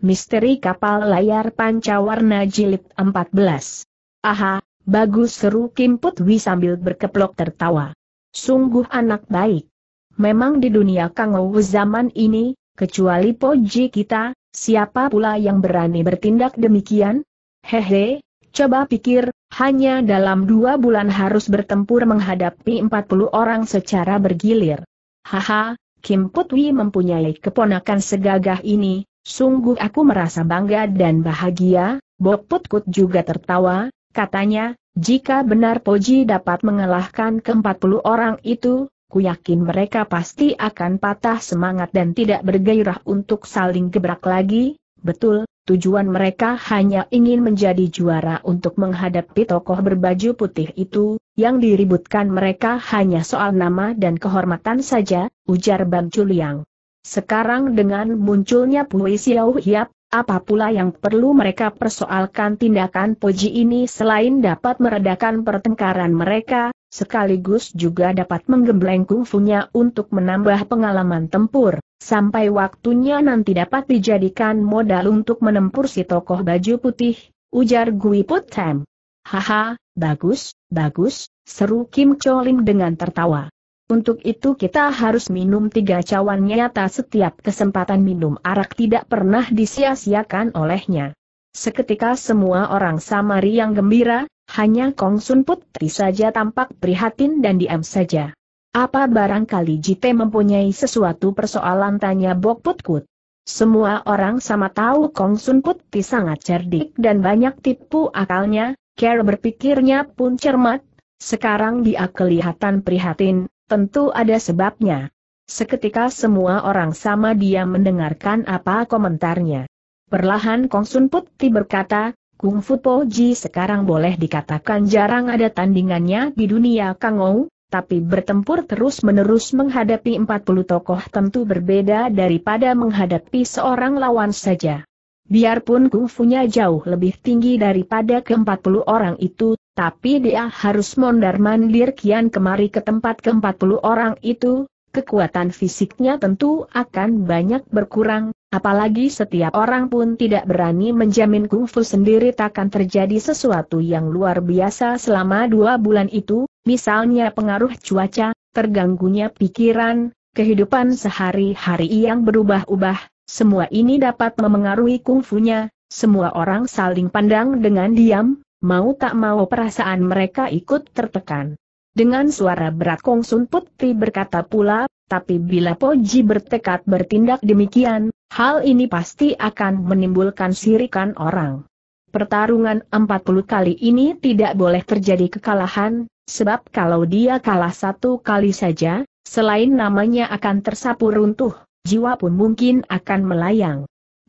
Misteri Kapal Layar Pancawarna Jilid 14. Aha, bagus, seru Kim Put Wi sambil berkeplok tertawa. Sungguh anak baik. Memang di dunia Kang Ouw zaman ini, kecuali Poji kita, siapa pula yang berani bertindak demikian? Hehe, coba pikir, hanya dalam 2 bulan harus bertempur menghadapi 40 orang secara bergilir. Haha, Kim Put Wi mempunyai keponakan segagah ini. Sungguh aku merasa bangga dan bahagia. Bo Putkut juga tertawa, katanya, jika benar Poji dapat mengalahkan ke-40 orang itu, ku yakin mereka pasti akan patah semangat dan tidak bergairah untuk saling gebrak lagi. Betul, tujuan mereka hanya ingin menjadi juara untuk menghadapi tokoh berbaju putih itu, yang diributkan mereka hanya soal nama dan kehormatan saja, ujar Bang Chuliang. Sekarang dengan munculnya Pui Xiao Hiap, apa pula yang perlu mereka persoalkan? Tindakan Poji ini selain dapat meredakan pertengkaran mereka, sekaligus juga dapat menggembleng kungfunya untuk menambah pengalaman tempur, sampai waktunya nanti dapat dijadikan modal untuk menempur si tokoh baju putih, ujar Gui Put Tem. Haha, bagus, bagus, seru Kim Cholim dengan tertawa. Untuk itu kita harus minum 3 cawan nyata. Setiap kesempatan minum arak tidak pernah disia-siakan olehnya. Seketika semua orang samari yang gembira, hanya Kong Sun Put Ti saja tampak prihatin dan diam saja. Apa barangkali Jite mempunyai sesuatu persoalan, tanya Bok Putkut. Semua orang sama tahu Kong Sun Put Ti sangat cerdik dan banyak tipu akalnya, cara berpikirnya pun cermat. Sekarang dia kelihatan prihatin. Tentu ada sebabnya. Seketika semua orang sama dia mendengarkan apa komentarnya. Perlahan Kong Sun Put Ti berkata, Kung Fu Poji sekarang boleh dikatakan jarang ada tandingannya di dunia Kang Ouw, tapi bertempur terus-menerus menghadapi 40 tokoh tentu berbeda daripada menghadapi seorang lawan saja. Biarpun kungfunya jauh lebih tinggi daripada ke-40 orang itu, tapi dia harus mondar-mandir kian kemari ke tempat ke-40 orang itu, kekuatan fisiknya tentu akan banyak berkurang, apalagi setiap orang pun tidak berani menjamin kungfu sendiri takkan terjadi sesuatu yang luar biasa selama 2 bulan itu, misalnya pengaruh cuaca, terganggunya pikiran, kehidupan sehari-hari yang berubah-ubah. Semua ini dapat memengaruhi kungfunya, semua orang saling pandang dengan diam, mau tak mau perasaan mereka ikut tertekan. Dengan suara berat Kong Sun Put Ti berkata pula, tapi bila Poji bertekad bertindak demikian, hal ini pasti akan menimbulkan sirikan orang. Pertarungan 40 kali ini tidak boleh terjadi kekalahan, sebab kalau dia kalah 1 kali saja, selain namanya akan tersapu runtuh, jiwa pun mungkin akan melayang.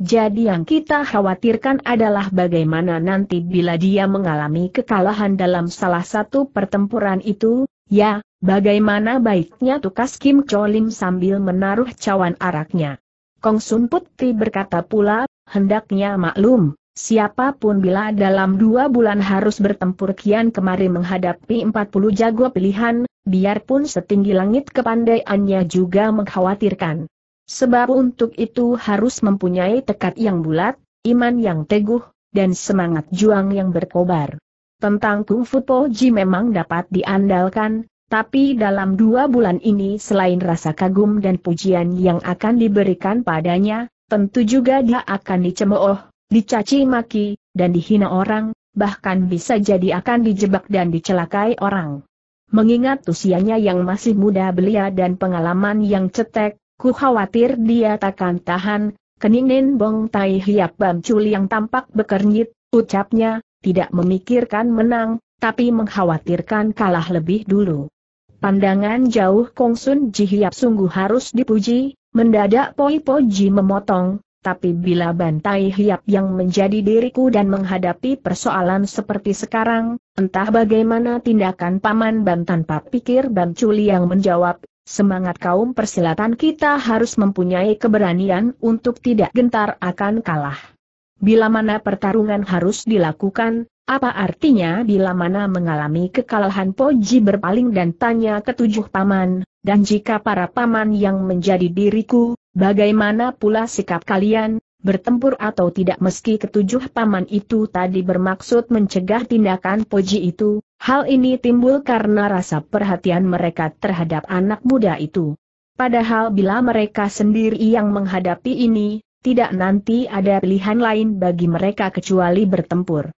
Jadi yang kita khawatirkan adalah bagaimana nanti bila dia mengalami kekalahan dalam salah satu pertempuran itu. Ya, bagaimana baiknya, tukas Kim Cholim sambil menaruh cawan araknya. Kong Sun Put Ti berkata pula, hendaknya maklum, siapapun bila dalam 2 bulan harus bertempur kian kemari menghadapi 40 jago pilihan, biarpun setinggi langit kepandaiannya juga mengkhawatirkan. Sebab untuk itu harus mempunyai tekad yang bulat, iman yang teguh, dan semangat juang yang berkobar. Tentang Kung Fu Poji memang dapat diandalkan, tapi dalam 2 bulan ini selain rasa kagum dan pujian yang akan diberikan padanya, tentu juga dia akan dicemooh, dicaci maki, dan dihina orang, bahkan bisa jadi akan dijebak dan dicelakai orang. Mengingat usianya yang masih muda belia dan pengalaman yang cetek, ku khawatir dia takkan tahan. Keningin Bong Tai Hiap Bam Chuliang tampak bekernyit, ucapnya, tidak memikirkan menang, tapi mengkhawatirkan kalah lebih dulu. Pandangan jauh Kong Sun Ji Hiap sungguh harus dipuji, mendadak Poji memotong, tapi bila Bam Tai Hiap yang menjadi diriku dan menghadapi persoalan seperti sekarang, entah bagaimana tindakan Paman Bam. Tanpa pikir Bam Chuliang menjawab, semangat kaum persilatan kita harus mempunyai keberanian untuk tidak gentar akan kalah. Bila mana pertarungan harus dilakukan, apa artinya bila mana mengalami kekalahan? Poji berpaling dan tanya ke 7 paman, dan jika para paman yang menjadi diriku, bagaimana pula sikap kalian? bertempur atau tidak. Meski ketujuh paman itu tadi bermaksud mencegah tindakan Poji itu, hal ini timbul karena rasa perhatian mereka terhadap anak muda itu. Padahal bila mereka sendiri yang menghadapi ini, tidak nanti ada pilihan lain bagi mereka kecuali bertempur.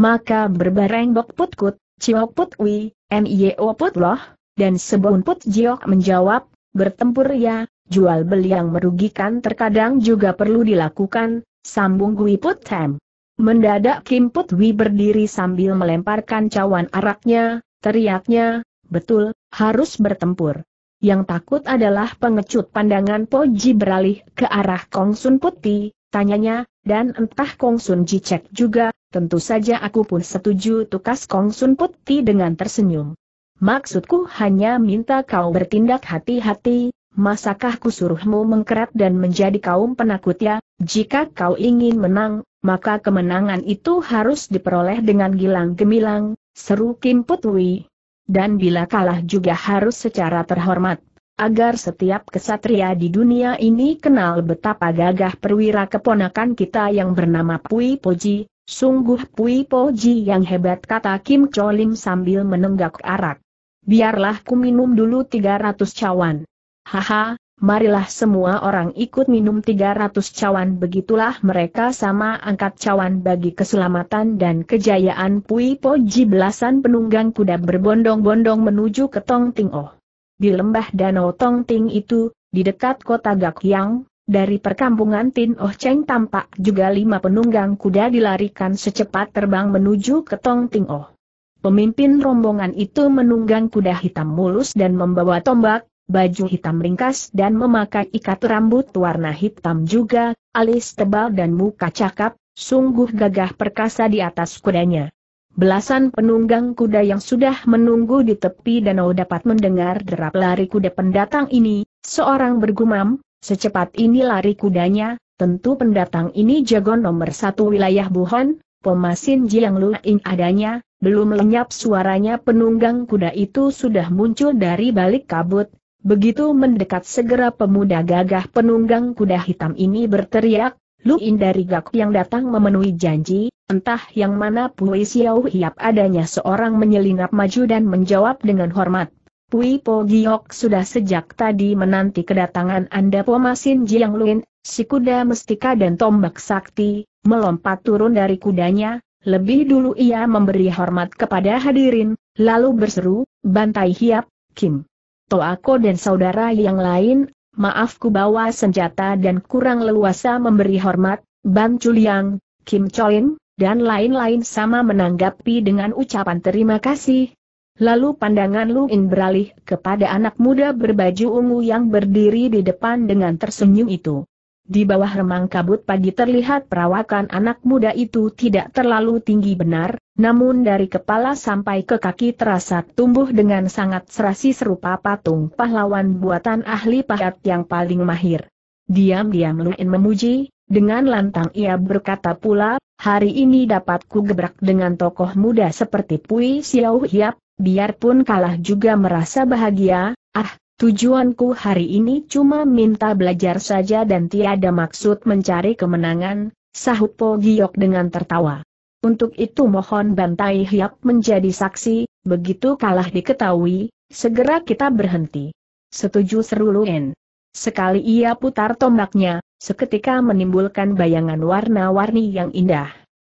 Maka berbareng Bok Put Kut, Ciok Put Wi, Mio Put Loh, dan Sebon Put Jiok menjawab, bertempur ya. Jual beli yang merugikan terkadang juga perlu dilakukan, sambung Gui Put Tem. Mendadak Kim Put Wi berdiri sambil melemparkan cawan araknya, teriaknya, betul, harus bertempur. Yang takut adalah pengecut. Pandangan Poji beralih ke arah Kong Sun Putih, tanyanya, dan entah Kong Sun Jicek juga, tentu saja aku pun setuju, tukas Kong Sun Putih dengan tersenyum. Maksudku hanya minta kau bertindak hati-hati. Masakah kusuruhmu mengkerat dan menjadi kaum penakut ya? Jika kau ingin menang, maka kemenangan itu harus diperoleh dengan gilang gemilang, seru Kim Put Wi. Dan bila kalah juga harus secara terhormat, agar setiap kesatria di dunia ini kenal betapa gagah perwira keponakan kita yang bernama Pui Poji. Sungguh Pui Poji yang hebat, kata Kim Cholim sambil menenggak arak. Biarlah ku minum dulu 300 cawan. Haha, marilah semua orang ikut minum 300 cawan. Begitulah mereka sama angkat cawan bagi keselamatan dan kejayaan Pui Poji. Belasan penunggang kuda berbondong-bondong menuju ke Tong Ting Oh. Di lembah danau Tong Ting itu, di dekat kota Gak Yang, dari perkampungan Tin Oh Cheng tampak juga 5 penunggang kuda dilarikan secepat terbang menuju ke Tong Ting Oh. Pemimpin rombongan itu menunggang kuda hitam mulus dan membawa tombak, baju hitam ringkas dan memakai ikat rambut warna hitam juga, alis tebal dan muka cakap, sungguh gagah perkasa di atas kudanya. Belasan penunggang kuda yang sudah menunggu di tepi danau dapat mendengar derap lari kuda pendatang ini, seorang bergumam, secepat ini lari kudanya, tentu pendatang ini jagoan nomor 1 wilayah Buhon, Pomasin Jiang Luin adanya. Belum lenyap suaranya penunggang kuda itu sudah muncul dari balik kabut. Begitu mendekat segera pemuda gagah penunggang kuda hitam ini berteriak, Luin dari Gak yang datang memenuhi janji, entah yang mana Pui Xiao Hiap adanya. Seorang menyelinap maju dan menjawab dengan hormat, Pui Po Giok sudah sejak tadi menanti kedatangan Anda. Pomasin Jiang Luin, si kuda mestika dan tombak sakti, melompat turun dari kudanya, lebih dulu ia memberi hormat kepada hadirin, lalu berseru, bantai Hiap, Kim Toako dan saudara yang lain, maaf ku bawa senjata dan kurang leluasa memberi hormat. Ban Chuliang, Kim Cholim, dan lain-lain sama menanggapi dengan ucapan terima kasih. Lalu pandangan Luin beralih kepada anak muda berbaju ungu yang berdiri di depan dengan tersenyum itu. Di bawah remang kabut pagi terlihat perawakan anak muda itu tidak terlalu tinggi benar, namun dari kepala sampai ke kaki terasa tumbuh dengan sangat serasi serupa patung pahlawan buatan ahli pahat yang paling mahir. Diam-diam Luin memuji, dengan lantang ia berkata pula, hari ini dapat ku gebrak dengan tokoh muda seperti Pui Xiao Hiap, biarpun kalah juga merasa bahagia, ah, tujuanku hari ini cuma minta belajar saja dan tiada maksud mencari kemenangan, sahut Po Giok dengan tertawa. Untuk itu mohon bantai Hiap menjadi saksi, begitu kalah diketahui, segera kita berhenti. Setuju, seru Luin. Sekali ia putar tombaknya, seketika menimbulkan bayangan warna-warni yang indah.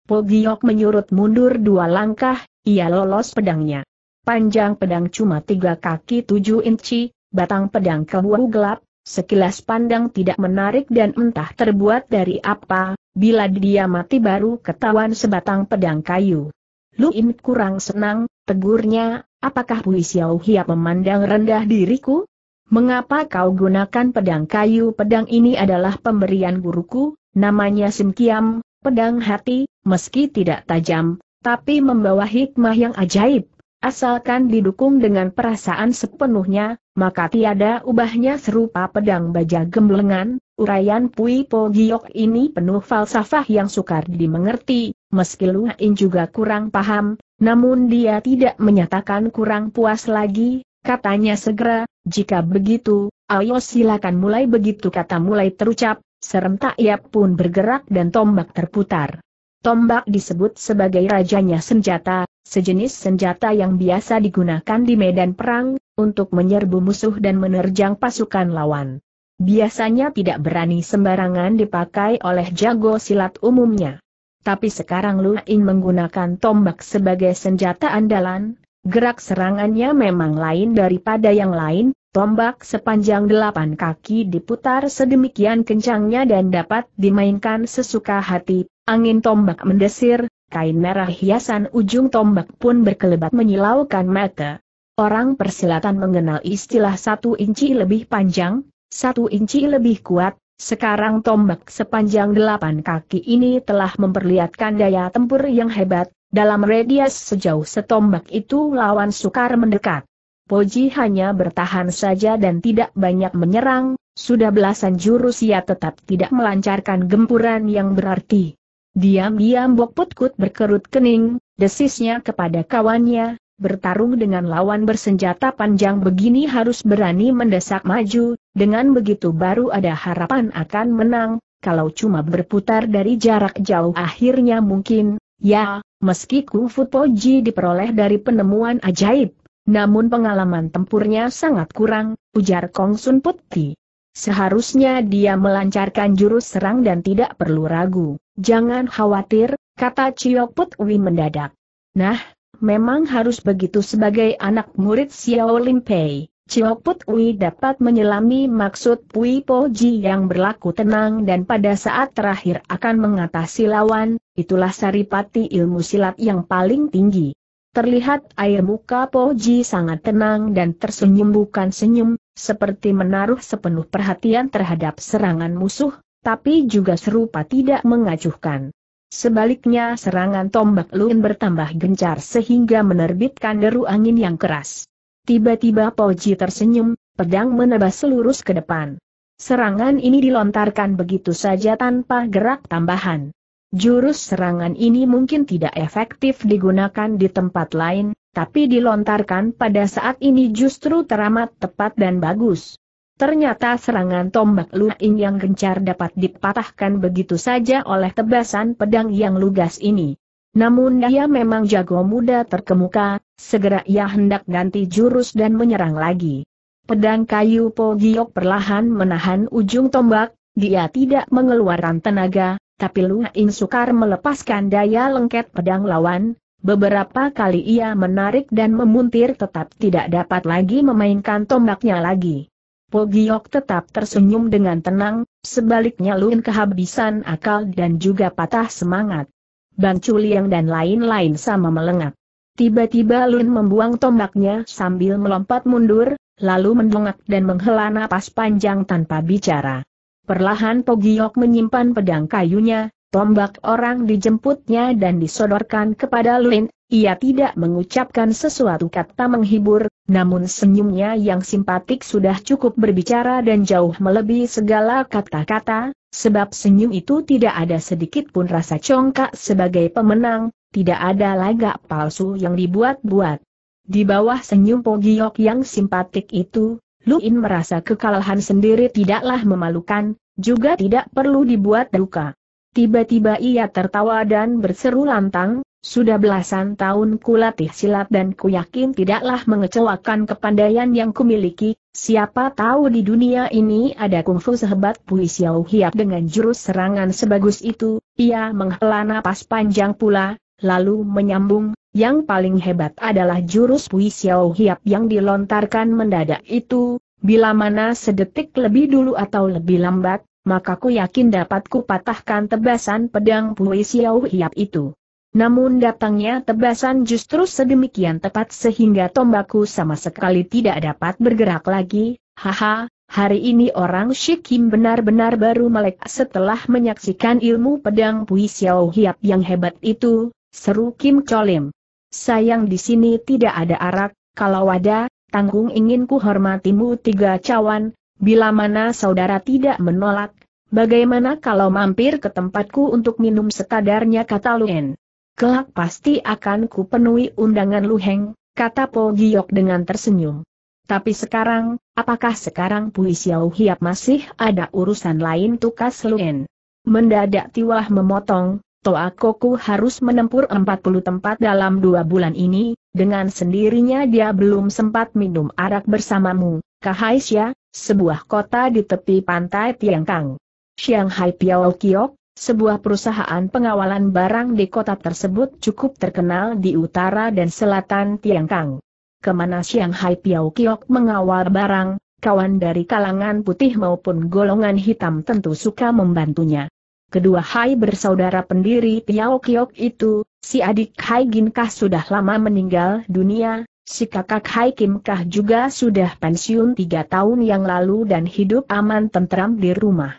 Po Giok menyurut mundur 2 langkah, ia lolos pedangnya. Panjang pedang cuma 3 kaki 7 inci, batang pedang keluar gelap, sekilas pandang tidak menarik dan entah terbuat dari apa. Bila dia mati baru ketahuan sebatang pedang kayu. Luin kurang senang, tegurnya, apakah Pui Xiao Hiap memandang rendah diriku? Mengapa kau gunakan pedang kayu? Pedang ini adalah pemberian guruku, namanya Sim Kiam, pedang hati, meski tidak tajam, tapi membawa hikmah yang ajaib. Asalkan didukung dengan perasaan sepenuhnya, maka tiada ubahnya serupa pedang baja gemblengan. Uraian Pui Po Giok ini penuh falsafah yang sukar dimengerti, meski Luin juga kurang paham, namun dia tidak menyatakan kurang puas lagi, katanya segera, jika begitu, ayo silakan mulai. Begitu kata mulai terucap, Serentak ia pun bergerak dan tombak terputar. Tombak disebut sebagai rajanya senjata, sejenis senjata yang biasa digunakan di medan perang, untuk menyerbu musuh dan menerjang pasukan lawan. Biasanya tidak berani sembarangan dipakai oleh jago silat umumnya. Tapi sekarang Lu Ying menggunakan tombak sebagai senjata andalan, gerak serangannya memang lain daripada yang lain. Tombak sepanjang 8 kaki diputar sedemikian kencangnya dan dapat dimainkan sesuka hati, angin tombak mendesir, kain merah hiasan ujung tombak pun berkelebat menyilaukan mata. Orang persilatan mengenal istilah 1 inci lebih panjang, 1 inci lebih kuat, sekarang tombak sepanjang 8 kaki ini telah memperlihatkan daya tempur yang hebat, dalam radius sejauh setombak itu lawan sukar mendekat. Poji hanya bertahan saja dan tidak banyak menyerang, sudah belasan jurus ia tetap tidak melancarkan gempuran yang berarti. Diam-diam Bok Put Kut berkerut kening, desisnya kepada kawannya, bertarung dengan lawan bersenjata panjang begini harus berani mendesak maju, dengan begitu baru ada harapan akan menang, kalau cuma berputar dari jarak jauh akhirnya mungkin, ya, meski kungfu Poji diperoleh dari penemuan ajaib. Namun pengalaman tempurnya sangat kurang, ujar Kong Sun Putih. Seharusnya dia melancarkan jurus serang dan tidak perlu ragu. Jangan khawatir, kata Cio Put Wi mendadak. Nah, memang harus begitu sebagai anak murid Xiao Lim Pei. Cio Put Wi dapat menyelami maksud Pui Poji yang berlaku tenang dan pada saat terakhir akan mengatasi lawan, itulah saripati ilmu silat yang paling tinggi. Terlihat air muka Poji sangat tenang dan tersenyum bukan senyum, seperti menaruh sepenuh perhatian terhadap serangan musuh, tapi juga serupa tidak mengacuhkan. Sebaliknya serangan tombak Lun bertambah gencar sehingga menerbitkan deru angin yang keras. Tiba-tiba Poji tersenyum, pedang menebas lurus ke depan. Serangan ini dilontarkan begitu saja tanpa gerak tambahan. Jurus serangan ini mungkin tidak efektif digunakan di tempat lain, tapi dilontarkan pada saat ini justru teramat tepat dan bagus. Ternyata serangan tombak Lu Ying yang gencar dapat dipatahkan begitu saja oleh tebasan pedang yang lugas ini. Namun dia memang jago muda terkemuka, segera ia hendak ganti jurus dan menyerang lagi. Pedang kayu Po Giok perlahan menahan ujung tombak, dia tidak mengeluarkan tenaga. Tapi Lu Ying sukar melepaskan daya lengket pedang lawan, beberapa kali ia menarik dan memuntir tetap tidak dapat lagi memainkan tombaknya lagi. Po Giok tetap tersenyum dengan tenang, sebaliknya Lu Ying kehabisan akal dan juga patah semangat. Bang Chuliang dan lain-lain sama melengak. Tiba-tiba Lu Ying membuang tombaknya sambil melompat mundur, lalu mendongak dan menghela napas panjang tanpa bicara. Perlahan Po Giok menyimpan pedang kayunya, tombak orang dijemputnya dan disodorkan kepada Lu Ying. Ia tidak mengucapkan sesuatu kata menghibur, namun senyumnya yang simpatik sudah cukup berbicara dan jauh melebihi segala kata-kata, sebab senyum itu tidak ada sedikit pun rasa congkak sebagai pemenang, tidak ada lagak palsu yang dibuat-buat. Di bawah senyum Po Giok yang simpatik itu, Lu Ying merasa kekalahan sendiri tidaklah memalukan, juga tidak perlu dibuat duka. Tiba-tiba ia tertawa dan berseru lantang, sudah belasan tahun kulatih silat dan kuyakin tidaklah mengecewakan kepandaian yang kumiliki, siapa tahu di dunia ini ada kungfu sehebat Pui Xiao Hiap dengan jurus serangan sebagus itu, ia menghela napas panjang pula, lalu menyambung. Yang paling hebat adalah jurus Pui Xiao Hiap yang dilontarkan mendadak itu, bila mana sedetik lebih dulu atau lebih lambat, maka ku yakin dapat kupatahkan tebasan pedang Pui Xiao Hiap itu. Namun datangnya tebasan justru sedemikian tepat sehingga tombakku sama sekali tidak dapat bergerak lagi, haha, hari ini orang Shikim benar-benar baru melek setelah menyaksikan ilmu pedang Pui Xiao Hiap yang hebat itu, seru Kim Cholim. Sayang di sini tidak ada arak, kalau ada, tanggung ingin ku hormatimu 3 cawan, bila mana saudara tidak menolak, bagaimana kalau mampir ke tempatku untuk minum sekadarnya kata Lu Ying. Kelak pasti akan ku penuhi undangan Lu Heng, kata Po Giok dengan tersenyum. Tapi sekarang, apakah sekarang Pui Xiao Hiap masih ada urusan lain? Tukas Luen. Mendadak Tiwah memotong, Toa Koku harus menempuh 40 tempat dalam 2 bulan ini, dengan sendirinya dia belum sempat minum arak bersamamu, Kahaisya, sebuah kota di tepi pantai Tiangkang. Shanghai Piao Kiok, sebuah perusahaan pengawalan barang di kota tersebut cukup terkenal di utara dan selatan Tiangkang. Kemana Shanghai Piao Kiok mengawal barang, kawan dari kalangan putih maupun golongan hitam tentu suka membantunya. Kedua Hai bersaudara pendiri Piao Kiok itu, si adik Hai Gin Kah sudah lama meninggal dunia, si kakak Hai Kim Kah juga sudah pensiun 3 tahun yang lalu dan hidup aman tentram di rumah.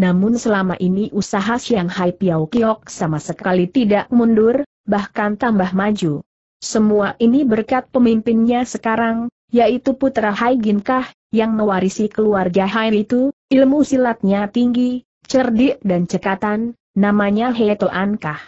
Namun selama ini usaha Shanghai Piao Kiok sama sekali tidak mundur, bahkan tambah maju. Semua ini berkat pemimpinnya sekarang, yaitu putra Hai Gin Kah, yang mewarisi keluarga Hai itu, ilmu silatnya tinggi, cerdik dan cekatan, namanya He Toan Kah.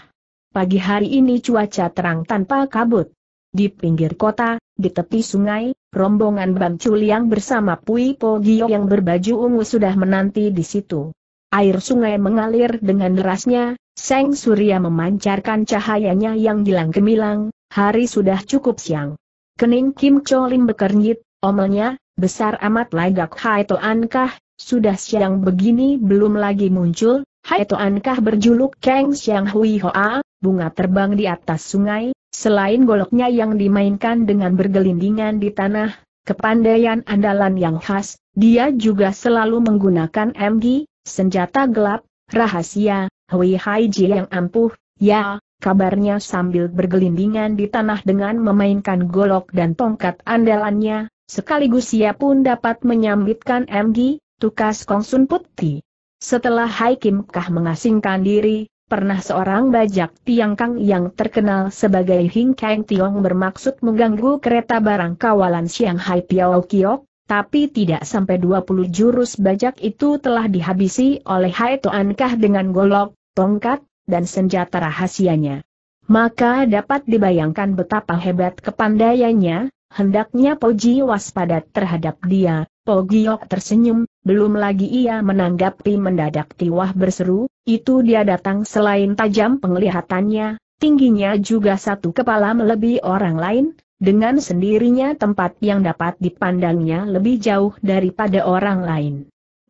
Pagi hari ini cuaca terang tanpa kabut. Di pinggir kota, di tepi sungai, rombongan Bang Chuliang bersama Pui Po Gio yang berbaju ungu sudah menanti di situ. Air sungai mengalir dengan derasnya, Seng Surya memancarkan cahayanya yang gilang gemilang. Hari sudah cukup siang. Kening Kim Cholim bekernyit, omelnya, besar amat lagak Hai Toan Kah, sudah siang begini belum lagi muncul. Hai Toan Kah berjuluk Kang Siang Hui Hoa, bunga terbang di atas sungai, selain goloknya yang dimainkan dengan bergelindingan di tanah, kepandaian andalan yang khas, dia juga selalu menggunakan MG, senjata gelap, rahasia, Hui Hai Ji yang ampuh, ya. Kabarnya sambil bergelindingan di tanah dengan memainkan golok dan tongkat andalannya, sekaligus ia pun dapat menyambitkan MG, tukas Kongsun Putih. Setelah Hai Kim Kah mengasingkan diri, pernah seorang bajak Tiangkang yang terkenal sebagai Hing Kang Tiong bermaksud mengganggu kereta barang kawalan Shanghai Piao Kiok, tapi tidak sampai 20 jurus bajak itu telah dihabisi oleh Hai Toan Kah dengan golok, tongkat, dan senjata rahasianya. Maka dapat dibayangkan betapa hebat kepandaiannya, hendaknya Po Ji waspada terhadap dia. Po Giok tersenyum, belum lagi ia menanggapi mendadak Tiwah berseru, itu dia datang. Selain tajam penglihatannya, tingginya juga 1 kepala melebihi orang lain, dengan sendirinya tempat yang dapat dipandangnya lebih jauh daripada orang lain.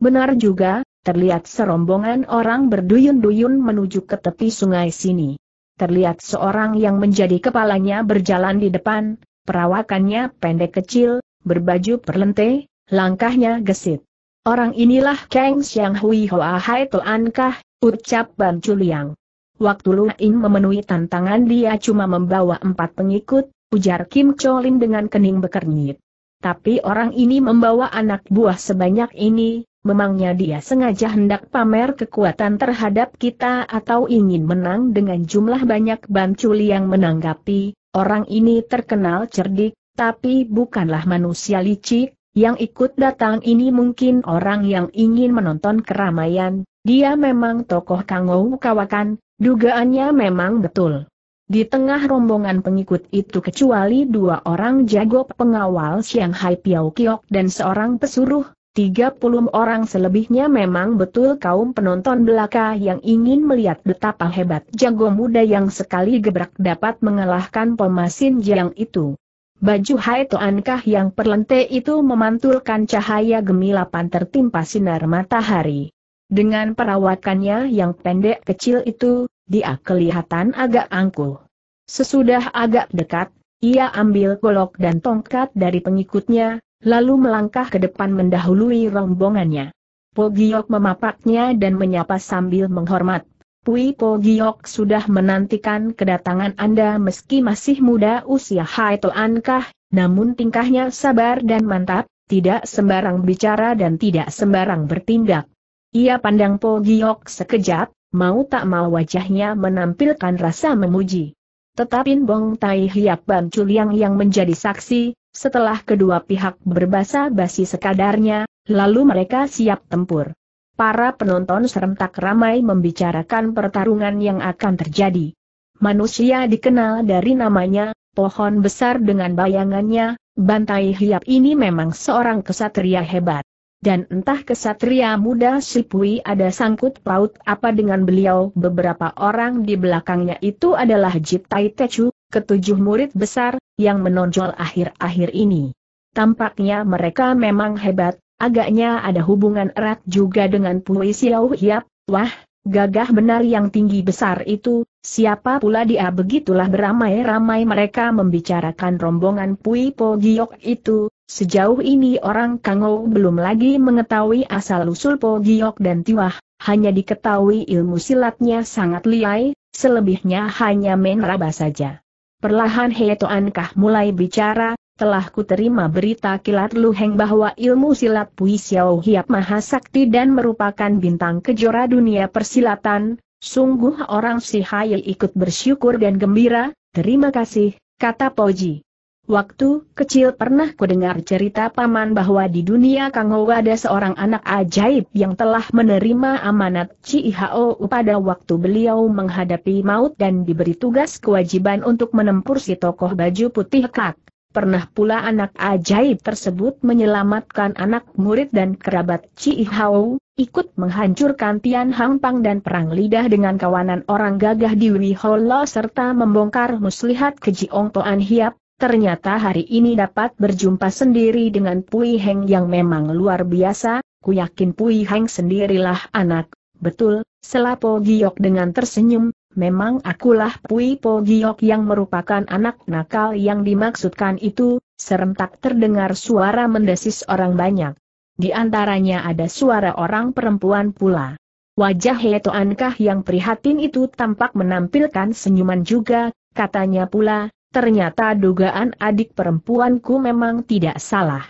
Benar juga, terlihat serombongan orang berduyun-duyun menuju ke tepi sungai sini. Terlihat seorang yang menjadi kepalanya berjalan di depan, perawakannya pendek kecil, berbaju perlente, langkahnya gesit. Orang inilah Kang Siang Hui Hoa Hai Toan Kah, ucap Bang Chuliang. Waktu Lu Ying memenuhi tantangan dia cuma membawa 4 pengikut, ujar Kim Cholim dengan kening bekernyit. Tapi orang ini membawa anak buah sebanyak ini. Memangnya dia sengaja hendak pamer kekuatan terhadap kita atau ingin menang dengan jumlah banyak? Bang Chuliang menanggapi, orang ini terkenal cerdik, tapi bukanlah manusia licik, yang ikut datang ini mungkin orang yang ingin menonton keramaian, dia memang tokoh Kangou Kawakan, dugaannya memang betul. Di tengah rombongan pengikut itu kecuali 2 orang jago pengawal Shanghai Piao Kiok dan seorang pesuruh, 30 orang selebihnya memang betul kaum penonton belaka yang ingin melihat betapa hebat jago muda yang sekali gebrak dapat mengalahkan pemasin yang itu. Baju Hai Toan Kah yang perlente itu memantulkan cahaya gemilapan tertimpa sinar matahari. Dengan perawakannya yang pendek kecil itu, dia kelihatan agak angkuh. Sesudah agak dekat, ia ambil golok dan tongkat dari pengikutnya, lalu melangkah ke depan mendahului rombongannya. Po Giok memapaknya dan menyapa sambil menghormat. Pui Po Giok sudah menantikan kedatangan Anda. Meski masih muda usia Hai Toan Kah, namun tingkahnya sabar dan mantap, tidak sembarang bicara dan tidak sembarang bertindak. Ia pandang Po Giok sekejap, mau tak mau wajahnya menampilkan rasa memuji. Tetapi Bong Tai Hiap Bang Chuliang yang menjadi saksi, setelah kedua pihak berbasa-basi sekadarnya, lalu mereka siap tempur. Para penonton serentak ramai membicarakan pertarungan yang akan terjadi. Manusia dikenal dari namanya, pohon besar dengan bayangannya, Bantai Hiap ini memang seorang kesatria hebat. Dan entah kesatria muda Sipui ada sangkut paut apa dengan beliau. Beberapa orang di belakangnya itu adalah Jiptai Tecu, ketujuh murid besar, yang menonjol akhir-akhir ini. Tampaknya mereka memang hebat, agaknya ada hubungan erat juga dengan Pui Siau Hiap. Wah, gagah benar yang tinggi besar itu, siapa pula dia? Begitulah beramai-ramai mereka membicarakan rombongan Pui Po Giok itu. Sejauh ini orang Kangou belum lagi mengetahui asal-usul Po Giok dan Tiwah, hanya diketahui ilmu silatnya sangat liai, selebihnya hanya meraba saja. Perlahan He Toan Kah mulai bicara, telah kuterima berita kilat Lu Heng bahwa ilmu silat Pui Siau Hiap Mahasakti dan merupakan bintang kejora dunia persilatan, sungguh orang si Hail ikut bersyukur dan gembira. Terima kasih, kata Poji. Waktu kecil pernah kudengar cerita paman bahwa di dunia Kangou ada seorang anak ajaib yang telah menerima amanat Cihou pada waktu beliau menghadapi maut dan diberi tugas kewajiban untuk menempur si tokoh baju putih Kak. Pernah pula anak ajaib tersebut menyelamatkan anak murid dan kerabat Cihou, ikut menghancurkan Tian Hang Pang dan perang lidah dengan kawanan orang gagah di Wiholo serta membongkar muslihat Kejiong Toan Hiap. Ternyata hari ini dapat berjumpa sendiri dengan Pui Heng yang memang luar biasa. Ku yakin Pui Heng sendirilah anak. Betul, sela Po Giok dengan tersenyum, memang akulah Pui Po Giok yang merupakan anak nakal yang dimaksudkan itu. Serentak terdengar suara mendesis orang banyak. Di antaranya ada suara orang perempuan pula. Wajah He Toan Kah yang prihatin itu tampak menampilkan senyuman juga, katanya pula, ternyata dugaan adik perempuanku memang tidak salah.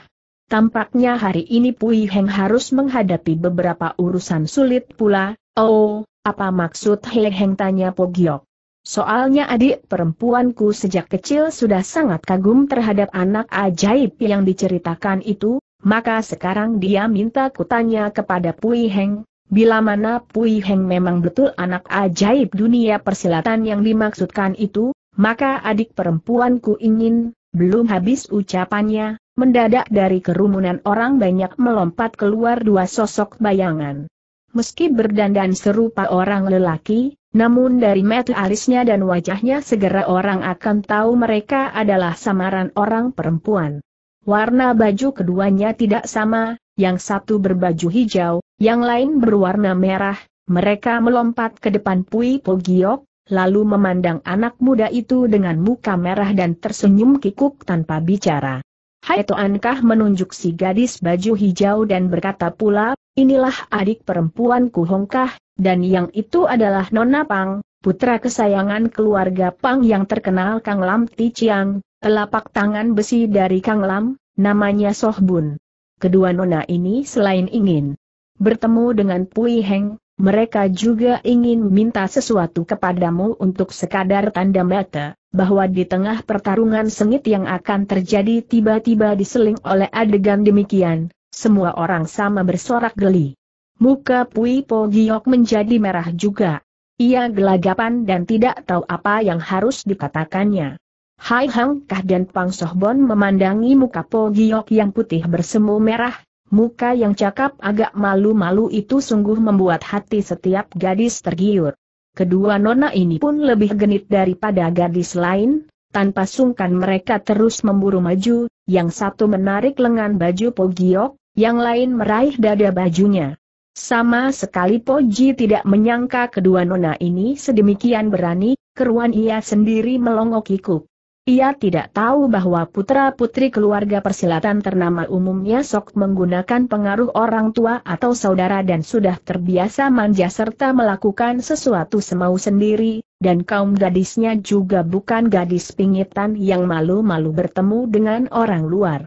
Tampaknya hari ini Pui Heng harus menghadapi beberapa urusan sulit pula. Oh, apa maksud He Heng, tanya Po Giok. Soalnya adik perempuanku sejak kecil sudah sangat kagum terhadap anak ajaib yang diceritakan itu, maka sekarang dia minta kutanya kepada Pui Heng, bila mana Pui Heng memang betul anak ajaib dunia persilatan yang dimaksudkan itu, maka adik perempuanku ingin. Belum habis ucapannya, mendadak dari kerumunan orang banyak melompat keluar dua sosok bayangan. Meski berdandan serupa orang lelaki, namun dari mata alisnya dan wajahnya segera orang akan tahu mereka adalah samaran orang perempuan. Warna baju keduanya tidak sama, yang satu berbaju hijau, yang lain berwarna merah. Mereka melompat ke depan Pui Po Giok, lalu memandang anak muda itu dengan muka merah dan tersenyum kikuk tanpa bicara. Hai Toan Kah menunjuk si gadis baju hijau dan berkata pula, inilah adik perempuanku Hong Kah, dan yang itu adalah Nona Pang, putra kesayangan keluarga Pang yang terkenal Kang Lam Ti Chiang, telapak tangan besi dari Kang Lam, namanya Soh Bun. Kedua nona ini selain ingin bertemu dengan Pui Heng, mereka juga ingin minta sesuatu kepadamu untuk sekadar tanda mata, bahwa di tengah pertarungan sengit yang akan terjadi tiba-tiba diseling oleh adegan demikian, semua orang sama bersorak geli. Muka Pui Po Giok menjadi merah juga. Ia gelagapan dan tidak tahu apa yang harus dikatakannya. Hai Hong Kah dan Pang Soh Bun memandangi muka Po Giok yang putih bersemu merah. Muka yang cakap agak malu-malu itu sungguh membuat hati setiap gadis tergiur. Kedua nona ini pun lebih genit daripada gadis lain, tanpa sungkan mereka terus memburu maju, yang satu menarik lengan baju Po Giok, yang lain meraih dada bajunya. Sama sekali Poji tidak menyangka kedua nona ini sedemikian berani, keruan ia sendiri melongok kikuk. Ia tidak tahu bahwa putra-putri keluarga persilatan ternama umumnya sok menggunakan pengaruh orang tua atau saudara dan sudah terbiasa manja serta melakukan sesuatu semau sendiri, dan kaum gadisnya juga bukan gadis pingitan yang malu-malu bertemu dengan orang luar.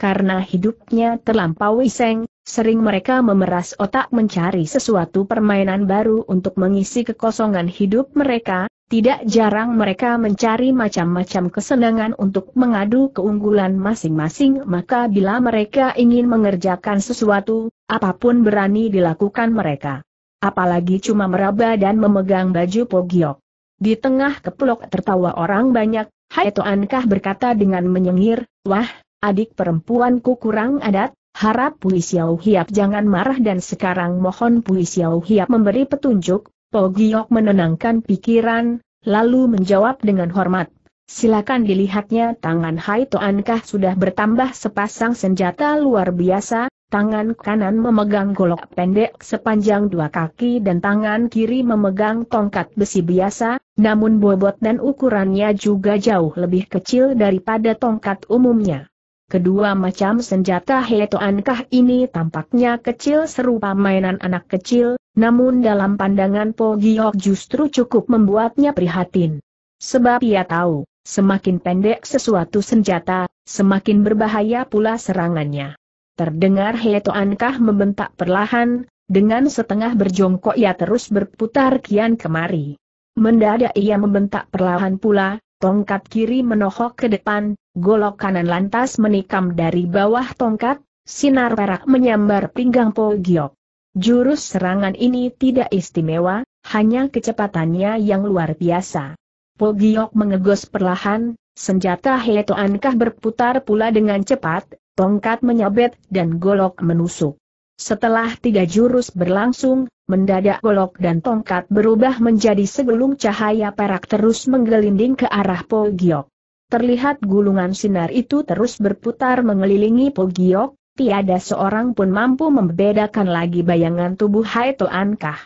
Karena hidupnya terlampau iseng, sering mereka memeras otak mencari sesuatu permainan baru untuk mengisi kekosongan hidup mereka. Tidak jarang mereka mencari macam-macam kesenangan untuk mengadu keunggulan masing-masing. Maka bila mereka ingin mengerjakan sesuatu, apapun berani dilakukan mereka. Apalagi cuma meraba dan memegang baju Po Giok. Di tengah keplok tertawa orang banyak, Hai Toan Kah berkata dengan menyengir, wah, adik perempuanku kurang adat, harap Pui Xiao Hiap jangan marah dan sekarang mohon Pui Xiao Hiap memberi petunjuk." Po Giok menenangkan pikiran, lalu menjawab dengan hormat, "Silakan dilihatnya tangan Hai Toan Kah sudah bertambah sepasang senjata luar biasa, tangan kanan memegang golok pendek sepanjang 2 kaki dan tangan kiri memegang tongkat besi biasa, namun bobot dan ukurannya juga jauh lebih kecil daripada tongkat umumnya. Kedua macam senjata Hai Toan Kah ini tampaknya kecil serupa mainan anak kecil, namun dalam pandangan Po Giok justru cukup membuatnya prihatin. Sebab ia tahu, semakin pendek sesuatu senjata, semakin berbahaya pula serangannya." Terdengar Hai Toan Kah membentak perlahan, dengan setengah berjongkok ia terus berputar kian kemari. Mendadak ia membentak perlahan pula, tongkat kiri menohok ke depan, golok kanan lantas menikam dari bawah tongkat, sinar perak menyambar pinggang Po Giok. Jurus serangan ini tidak istimewa, hanya kecepatannya yang luar biasa. Po Giok mengegos perlahan, senjata Hai Toan Kah berputar pula dengan cepat, tongkat menyabet dan golok menusuk. Setelah 3 jurus berlangsung, mendadak golok dan tongkat berubah menjadi segulung cahaya perak terus menggelinding ke arah Po Giok. Terlihat gulungan sinar itu terus berputar mengelilingi Po Giok, tiada seorang pun mampu membedakan lagi bayangan tubuh Hai Toan Kah.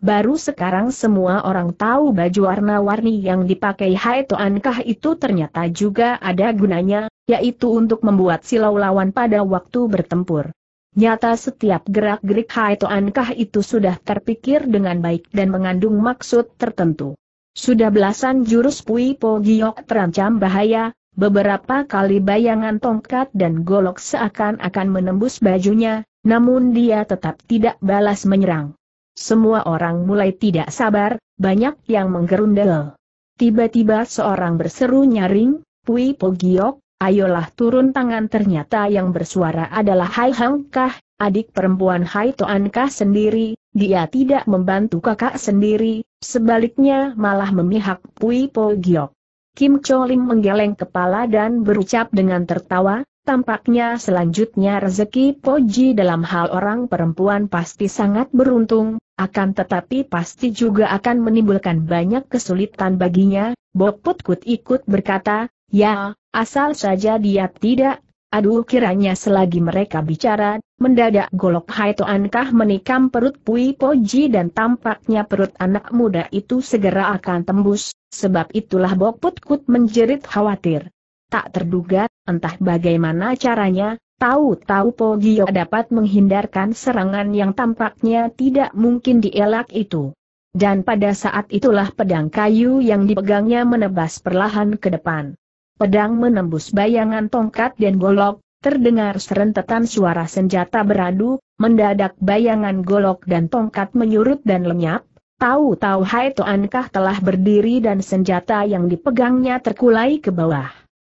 Baru sekarang semua orang tahu baju warna-warni yang dipakai Hai Toan Kah itu ternyata juga ada gunanya, yaitu untuk membuat silau lawan pada waktu bertempur. Nyata setiap gerak-gerik Hai Toan Kah itu sudah terpikir dengan baik dan mengandung maksud tertentu. Sudah belasan jurus Pui Po Giok terancam bahaya, beberapa kali bayangan tongkat dan golok seakan-akan menembus bajunya, namun dia tetap tidak balas menyerang. Semua orang mulai tidak sabar, banyak yang menggerundel. Tiba-tiba seorang berseru nyaring, "Pui Po Giok, ayolah turun tangan!" Ternyata yang bersuara adalah Hai Hang Kah, adik perempuan Hai Toan Kah sendiri. Dia tidak membantu kakak sendiri, sebaliknya malah memihak Pui Po Giok. Kim Cholim menggeleng kepala dan berucap dengan tertawa, "Tampaknya selanjutnya rezeki Poji dalam hal orang perempuan pasti sangat beruntung, akan tetapi pasti juga akan menimbulkan banyak kesulitan baginya." Boput Kut ikut berkata, "Ya, asal saja dia tidak..." Aduh, kiranya selagi mereka bicara, mendadak golok Hai Toan Kah menikam perut Pui Poji dan tampaknya perut anak muda itu segera akan tembus, sebab itulah Boput Kut menjerit khawatir. Tak terduga, entah bagaimana caranya, tahu-tahu Po Giok dapat menghindarkan serangan yang tampaknya tidak mungkin dielak itu. Dan pada saat itulah pedang kayu yang dipegangnya menebas perlahan ke depan. Pedang menembus bayangan tongkat dan golok, terdengar serentetan suara senjata beradu, mendadak bayangan golok dan tongkat menyurut dan lenyap. Tahu-tahu Hai Toan Kah telah berdiri dan senjata yang dipegangnya terkulai ke bawah.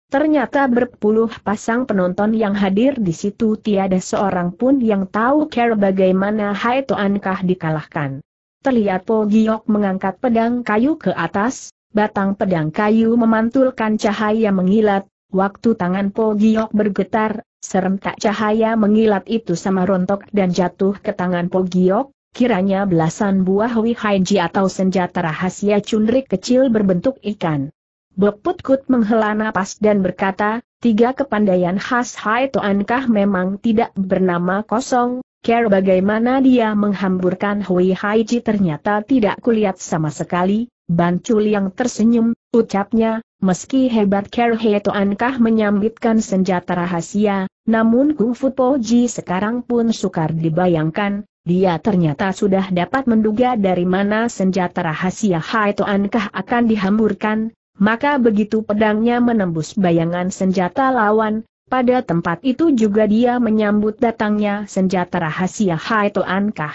Ternyata berpuluh pasang penonton yang hadir di situ tiada seorang pun yang tahu cara bagaimana Hai Toan Kah dikalahkan. Terlihat Po Giok mengangkat pedang kayu ke atas, batang pedang kayu memantulkan cahaya mengilat, waktu tangan Po Giok bergetar, serentak cahaya mengilat itu sama rontok dan jatuh ke tangan Po Giok, kiranya belasan buah wihaiji atau senjata rahasia cundrik kecil berbentuk ikan. Boput Kut menghela napas dan berkata, "Tiga kepandaian khas Hai Toan Kah memang tidak bernama kosong, cara bagaimana dia menghamburkan Hui Haiji ternyata tidak kulihat sama sekali." Bancul yang tersenyum, ucapnya, "Meski hebat cara Hai Toan Kah menyambitkan senjata rahasia, namun kungfu Poji sekarang pun sukar dibayangkan. Dia ternyata sudah dapat menduga dari mana senjata rahasia Hai Toan Kah akan dihamburkan." Maka begitu pedangnya menembus bayangan senjata lawan, pada tempat itu juga dia menyambut datangnya senjata rahasia Hai Toan Kah.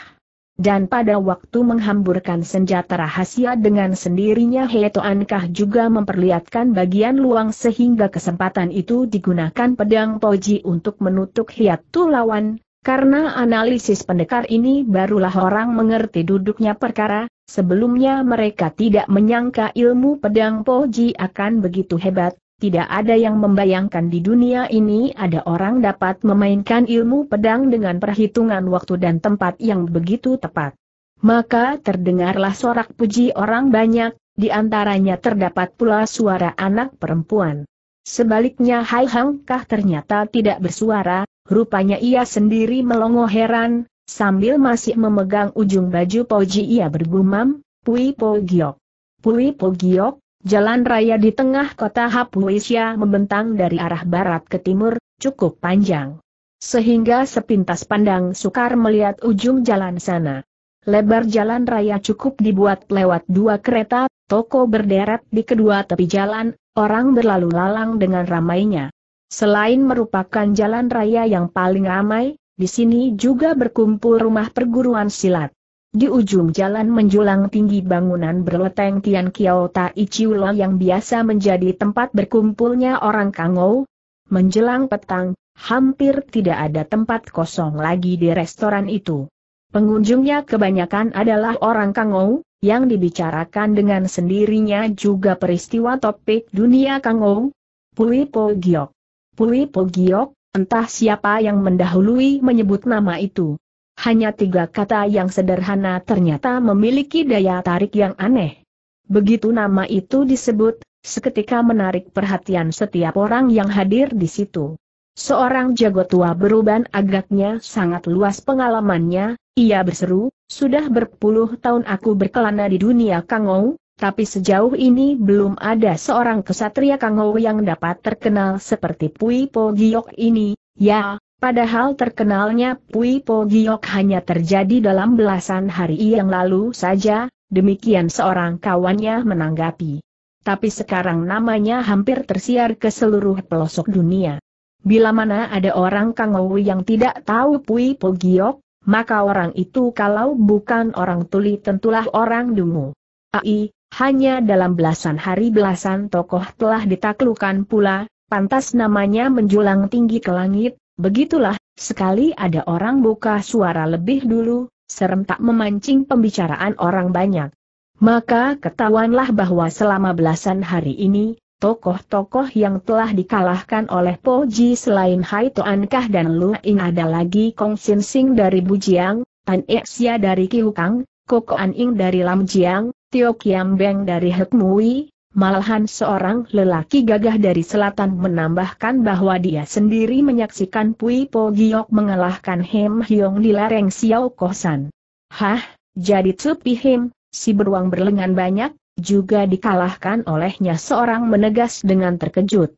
Dan pada waktu menghamburkan senjata rahasia dengan sendirinya Hai Toan Kah juga memperlihatkan bagian luang sehingga kesempatan itu digunakan pedang Poji untuk menutup hiatu lawan. Karena analisis pendekar ini barulah orang mengerti duduknya perkara, sebelumnya mereka tidak menyangka ilmu pedang Poji akan begitu hebat, tidak ada yang membayangkan di dunia ini ada orang dapat memainkan ilmu pedang dengan perhitungan waktu dan tempat yang begitu tepat. Maka terdengarlah sorak puji orang banyak, di antaranya terdapat pula suara anak perempuan. Sebaliknya Hai Hang Kah ternyata tidak bersuara, rupanya ia sendiri melongo heran, sambil masih memegang ujung baju Poji ia bergumam, Pui Po Giok. Pui Po Giok, jalan raya di tengah kota Hapuisia membentang dari arah barat ke timur, cukup panjang. Sehingga sepintas pandang sukar melihat ujung jalan sana. Lebar jalan raya cukup dibuat lewat dua kereta, toko berderet di kedua tepi jalan, orang berlalu lalang dengan ramainya. Selain merupakan jalan raya yang paling ramai, di sini juga berkumpul rumah perguruan silat. Di ujung jalan menjulang tinggi bangunan berloteng Tian Kiao Tai Chiula yang biasa menjadi tempat berkumpulnya orang Kangou. Menjelang petang, hampir tidak ada tempat kosong lagi di restoran itu. Pengunjungnya kebanyakan adalah orang Kangou, yang dibicarakan dengan sendirinya juga peristiwa topik dunia Kangou. Pui Po Giok. Pui Po Giok, entah siapa yang mendahului menyebut nama itu. Hanya tiga kata yang sederhana ternyata memiliki daya tarik yang aneh. Begitu nama itu disebut, seketika menarik perhatian setiap orang yang hadir di situ. Seorang jago tua beruban agaknya sangat luas pengalamannya, ia berseru, sudah berpuluh tahun aku berkelana di dunia Kangou, tapi sejauh ini belum ada seorang kesatria Kangou yang dapat terkenal seperti Pui Po Giok ini, ya, padahal terkenalnya Pui Po Giok hanya terjadi dalam belasan hari yang lalu saja, demikian seorang kawannya menanggapi. Tapi sekarang namanya hampir tersiar ke seluruh pelosok dunia. Bila mana ada orang Kangou yang tidak tahu Pui Po Giok, maka orang itu kalau bukan orang tuli tentulah orang dungu. Ai, hanya dalam belasan hari belasan tokoh telah ditaklukkan pula, pantas namanya menjulang tinggi ke langit, begitulah, sekali ada orang buka suara lebih dulu, serentak memancing pembicaraan orang banyak. Maka ketahuanlah bahwa selama belasan hari ini, tokoh-tokoh yang telah dikalahkan oleh Po Ji selain Hai Toan Kah dan Lu Ying ada lagi Kong Sin Sing dari Bujiang, Tan Exia dari Kiukang, Koko An Ying dari Lamjiang, Tio Kiam Beng dari Hekmui, malahan seorang lelaki gagah dari selatan menambahkan bahwa dia sendiri menyaksikan Pui Po Giok mengalahkan Hem Hyong di lereng Xiao Kosan. Hah, jadi Tsupi Hem, si beruang berlengan banyak, juga dikalahkan olehnya seorang menegas dengan terkejut.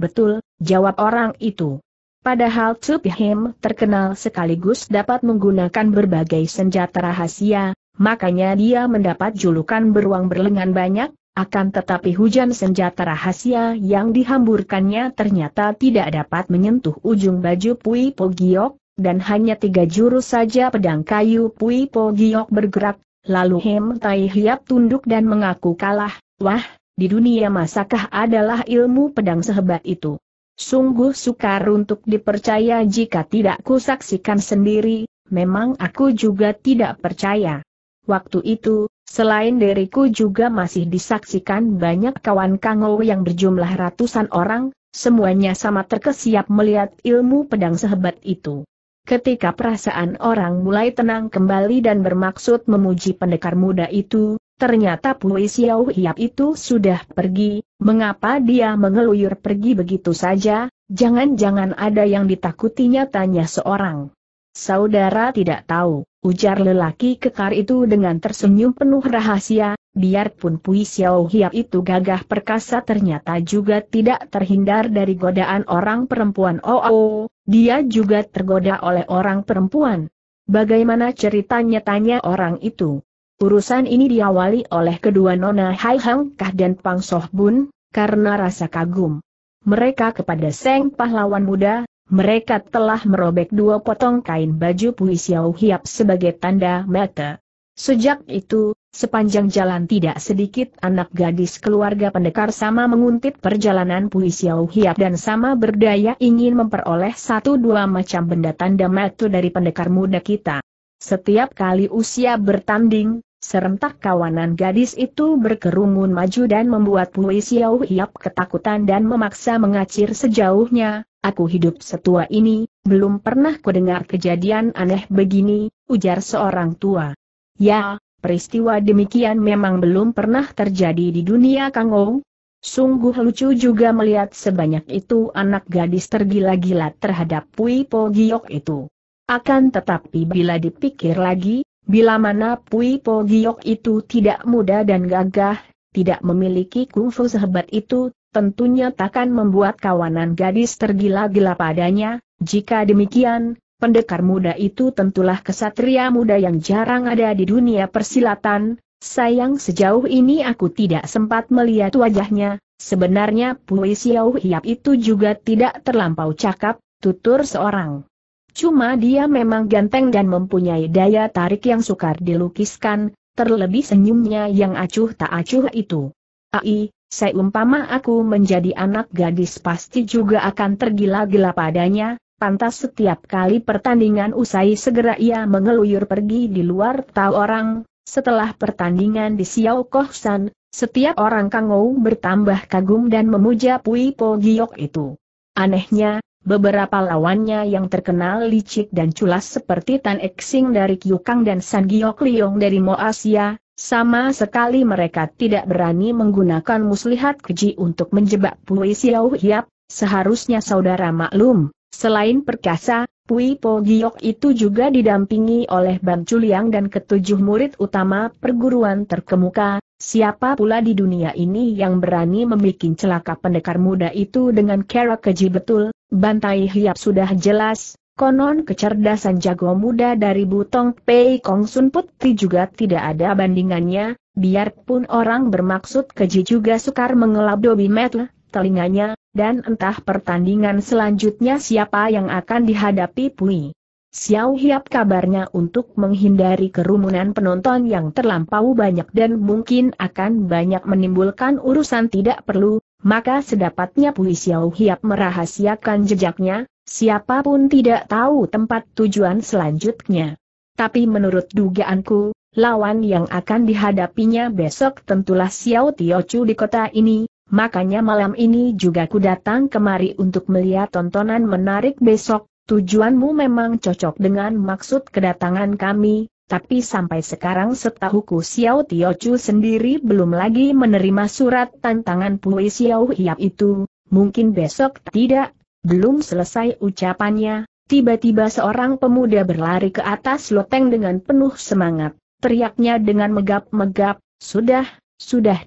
Betul, jawab orang itu. Padahal Tsupi Hem terkenal sekaligus dapat menggunakan berbagai senjata rahasia, makanya dia mendapat julukan beruang berlengan banyak, akan tetapi hujan senjata rahasia yang dihamburkannya ternyata tidak dapat menyentuh ujung baju Pui Po Giok, dan hanya tiga jurus saja pedang kayu Pui Po Giok bergerak. Lalu Hem Tai Hiap tunduk dan mengaku kalah. Wah, di dunia masakah adalah ilmu pedang sehebat itu? Sungguh sukar untuk dipercaya jika tidak kusaksikan sendiri, memang aku juga tidak percaya. Waktu itu, selain diriku juga masih disaksikan banyak kawan Kangou yang berjumlah ratusan orang, semuanya sama terkesiap melihat ilmu pedang sehebat itu. Ketika perasaan orang mulai tenang kembali dan bermaksud memuji pendekar muda itu, ternyata Pui Xiao Hiap itu sudah pergi, mengapa dia mengeluyur pergi begitu saja, jangan-jangan ada yang ditakutinya tanya seorang. Saudara tidak tahu, ujar lelaki kekar itu dengan tersenyum penuh rahasia, biarpun Pui Xiao Hiap itu gagah perkasa ternyata juga tidak terhindar dari godaan orang perempuan. Oh, dia juga tergoda oleh orang perempuan. Bagaimana ceritanya, tanya orang itu? Urusan ini diawali oleh kedua nona Hai Hang Kah dan Pang Soh Bun, karena rasa kagum mereka kepada sang pahlawan muda, mereka telah merobek dua potong kain baju Pui Xiao Hiap sebagai tanda mata. Sejak itu, sepanjang jalan tidak sedikit anak gadis keluarga pendekar sama menguntit perjalanan Pui Xiao Hiap dan sama berdaya ingin memperoleh satu dua macam benda tanda mata dari pendekar muda kita. Setiap kali usia bertanding, Serentak kawanan gadis itu berkerumun maju dan membuat Pui Xiao Hiap ketakutan dan memaksa mengacir sejauhnya. Aku hidup setua ini, belum pernah kudengar kejadian aneh begini, ujar seorang tua. Ya, peristiwa demikian memang belum pernah terjadi di dunia Kangou. Sungguh lucu juga melihat sebanyak itu anak gadis tergila-gila terhadap Pui Po Giok itu. Akan tetapi bila dipikir lagi, bila mana Pui Po Giok itu tidak muda dan gagah, tidak memiliki kungfu sehebat itu, tentunya takkan membuat kawanan gadis tergila-gila padanya. Jika demikian, pendekar muda itu tentulah kesatria muda yang jarang ada di dunia persilatan. Sayang sejauh ini aku tidak sempat melihat wajahnya. Sebenarnya Pui Xiao Hiap itu juga tidak terlampau cakap, tutur seorang. Cuma dia memang ganteng dan mempunyai daya tarik yang sukar dilukiskan, terlebih senyumnya yang acuh tak acuh itu. Ai, seumpama aku menjadi anak gadis pasti juga akan tergila-gila padanya, pantas setiap kali pertandingan usai segera ia mengeluyur pergi di luar tahu orang. Setelah pertandingan di Xiao Kohsan, setiap orang Kangou bertambah kagum dan memuja Pui Po Giok itu. Anehnya, beberapa lawannya yang terkenal licik dan culas seperti Tan Exing dari Kyukang dan San Giok Liong dari Moasia, sama sekali mereka tidak berani menggunakan muslihat keji untuk menjebak Pui Xiao Hiap. Seharusnya saudara maklum, selain perkasa, Pui Po Giok itu juga didampingi oleh Bang Chuliang dan ketujuh murid utama perguruan terkemuka. Siapa pula di dunia ini yang berani membuat celaka pendekar muda itu dengan cara keji betul? Bantai Hiap sudah jelas, konon kecerdasan jago muda dari Butong Pei Kong Sun Putri juga tidak ada bandingannya, biarpun orang bermaksud keji juga sukar mengelap dobi metel telinganya, dan entah pertandingan selanjutnya siapa yang akan dihadapi Pui Xiao Hiap kabarnya untuk menghindari kerumunan penonton yang terlampau banyak dan mungkin akan banyak menimbulkan urusan tidak perlu. Maka sedapatnya Pui Xiao Hiap merahasiakan jejaknya, siapapun tidak tahu tempat tujuan selanjutnya. Tapi menurut dugaanku, lawan yang akan dihadapinya besok tentulah Xiao Tiochu di kota ini, makanya malam ini juga ku datang kemari untuk melihat tontonan menarik besok. Tujuanmu memang cocok dengan maksud kedatangan kami. Tapi sampai sekarang setahuku Xiao Tiochu sendiri belum lagi menerima surat tantangan Pui Xiao Hiap itu. Mungkin besok tidak. Belum selesai ucapannya, tiba-tiba seorang pemuda berlari ke atas loteng dengan penuh semangat. Teriaknya dengan megap-megap, sudah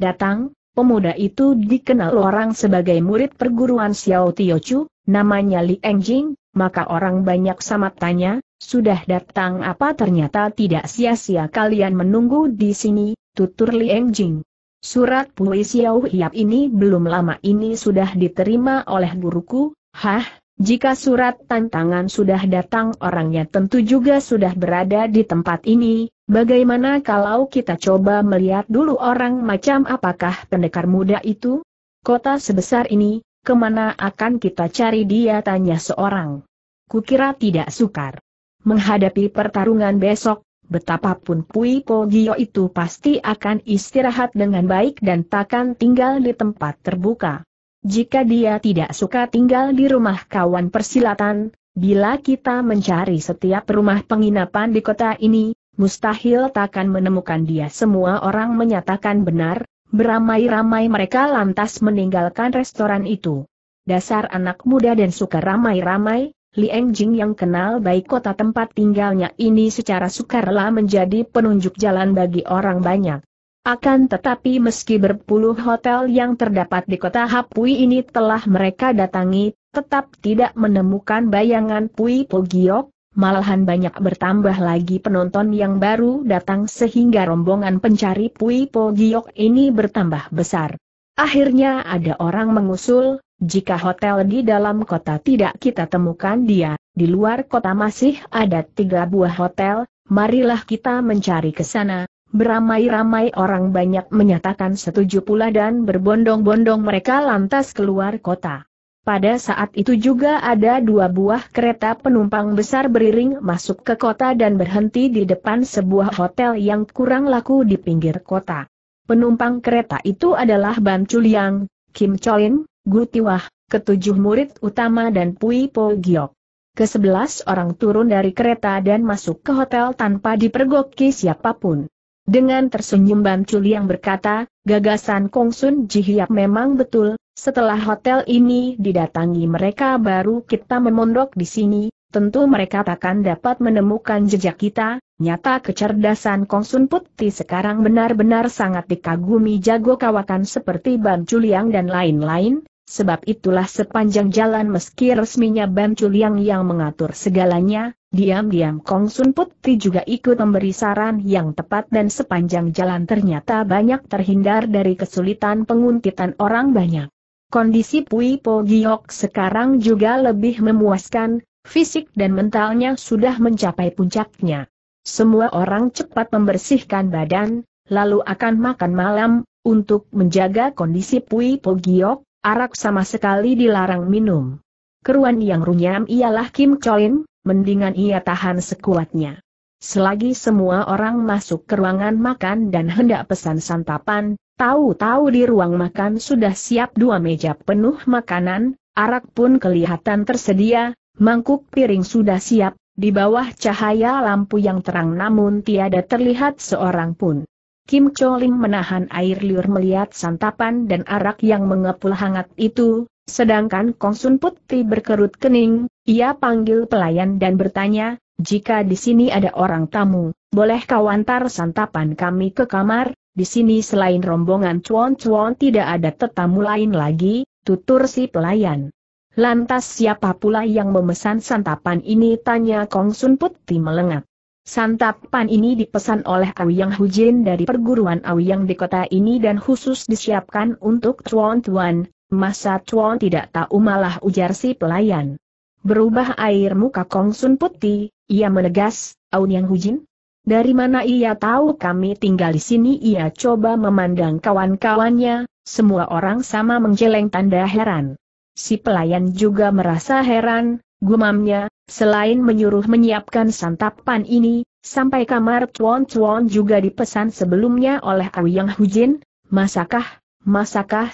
datang. Pemuda itu dikenal orang sebagai murid perguruan Xiao Tiochu, namanya Li Engjing. Maka orang banyak samat tanya, sudah datang apa? Ternyata tidak sia-sia kalian menunggu di sini, tutur Li Engjing. Surat Pui Xiao Hiap ini belum lama ini sudah diterima oleh guruku. Hah, jika surat tantangan sudah datang orangnya tentu juga sudah berada di tempat ini. Bagaimana kalau kita coba melihat dulu orang macam apakah pendekar muda itu? Kota sebesar ini, kemana akan kita cari dia? Tanya seorang. Kukira tidak sukar. Menghadapi pertarungan besok, betapapun Pui Po Giok itu pasti akan istirahat dengan baik dan takkan tinggal di tempat terbuka. Jika dia tidak suka tinggal di rumah kawan persilatan, bila kita mencari setiap rumah penginapan di kota ini, mustahil takkan menemukan dia. Semua orang menyatakan benar, beramai-ramai mereka lantas meninggalkan restoran itu. Dasar anak muda dan suka ramai-ramai. Li Engjing yang kenal baik kota tempat tinggalnya ini secara sukarela menjadi penunjuk jalan bagi orang banyak. Akan tetapi meski berpuluh hotel yang terdapat di kota Hapui ini telah mereka datangi, tetap tidak menemukan bayangan Pui Po Giok, malahan banyak bertambah lagi penonton yang baru datang sehingga rombongan pencari Pui Po Giok ini bertambah besar. Akhirnya ada orang mengusul, jika hotel di dalam kota tidak kita temukan dia, di luar kota masih ada 3 buah hotel, marilah kita mencari ke sana. Beramai-ramai orang banyak menyatakan setuju pula dan berbondong-bondong mereka lantas keluar kota. Pada saat itu juga ada 2 buah kereta penumpang besar beriring masuk ke kota dan berhenti di depan sebuah hotel yang kurang laku di pinggir kota. Penumpang kereta itu adalah Ban Chuliang, Kim Choin, Gu Tiwah, ketujuh murid utama dan Pui Po Giok. Ke-11 orang turun dari kereta dan masuk ke hotel tanpa dipergoki siapapun. Dengan tersenyum Ban Chuliang berkata, gagasan Kong Sun Ji Hiap memang betul. Setelah hotel ini didatangi mereka baru kita memondok di sini, tentu mereka takkan dapat menemukan jejak kita. Nyata kecerdasan Kong Sun Putih sekarang benar-benar sangat dikagumi jago kawakan seperti Ban Chuliang dan lain-lain, sebab itulah sepanjang jalan meski resminya Ban Chuliang yang mengatur segalanya, diam-diam Kong Sun Putih juga ikut memberi saran yang tepat dan sepanjang jalan ternyata banyak terhindar dari kesulitan penguntitan orang banyak. Kondisi Pui Po Giok sekarang juga lebih memuaskan, fisik dan mentalnya sudah mencapai puncaknya. Semua orang cepat membersihkan badan, lalu akan makan malam. Untuk menjaga kondisi Pui Po Giok, arak sama sekali dilarang minum. Keruan yang runyam ialah Kim Choin, mendingan ia tahan sekuatnya. Selagi semua orang masuk ke ruangan makan dan hendak pesan santapan, tahu-tahu di ruang makan sudah siap 2 meja penuh makanan, arak pun kelihatan tersedia, mangkuk piring sudah siap, di bawah cahaya lampu yang terang namun tiada terlihat seorang pun. Kim Choin menahan air liur melihat santapan dan arak yang mengepul hangat itu, sedangkan Kong Sun Putih berkerut kening, ia panggil pelayan dan bertanya, jika di sini ada orang tamu, boleh kau antar santapan kami ke kamar? Di sini selain rombongan cuan-cuan tidak ada tetamu lain lagi, tutur si pelayan. Lantas siapa pula yang memesan santapan ini? Tanya Kong Sun Putih melengat. Santapan ini dipesan oleh Auyang Hujin dari perguruan Auyang di kota ini dan khusus disiapkan untuk cuan-cuan. Masa cuan tidak tahu malah, ujar si pelayan. Berubah air muka Kong Sun Putih, ia menegas, Auyang Hujin? Dari mana ia tahu kami tinggal di sini? Ia coba memandang kawan-kawannya, semua orang sama menjeleng tanda heran. Si pelayan juga merasa heran, gumamnya, selain menyuruh menyiapkan santapan ini, sampai kamar cuan-cuan juga dipesan sebelumnya oleh Auyang Hujin. Masakah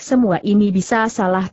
semua ini bisa salah?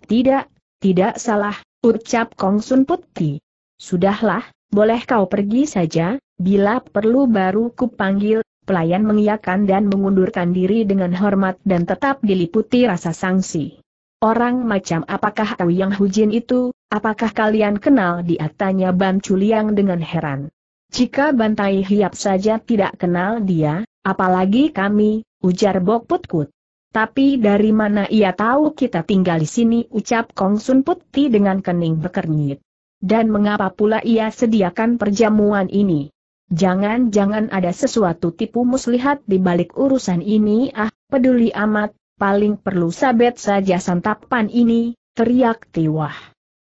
Tidak salah, ucap Kong Sun Putih. Sudahlah, boleh kau pergi saja. Bila perlu baru kupanggil. Pelayan mengiyakan dan mengundurkan diri dengan hormat dan tetap diliputi rasa sangsi. Orang macam apakah Auyang Hujin itu? Apakah kalian kenal dia? Tanya Ban Chuliang dengan heran. Jika Bantai Hiap saja tidak kenal dia, apalagi kami, ujar Bok Put Kut. Tapi dari mana ia tahu kita tinggal di sini? Ucap Kong Sun Putih dengan kening berkernyit. Dan mengapa pula ia sediakan perjamuan ini? Jangan-jangan ada sesuatu tipu muslihat di balik urusan ini. Ah, peduli amat, paling perlu sabet saja santapan ini, teriak Tiwah.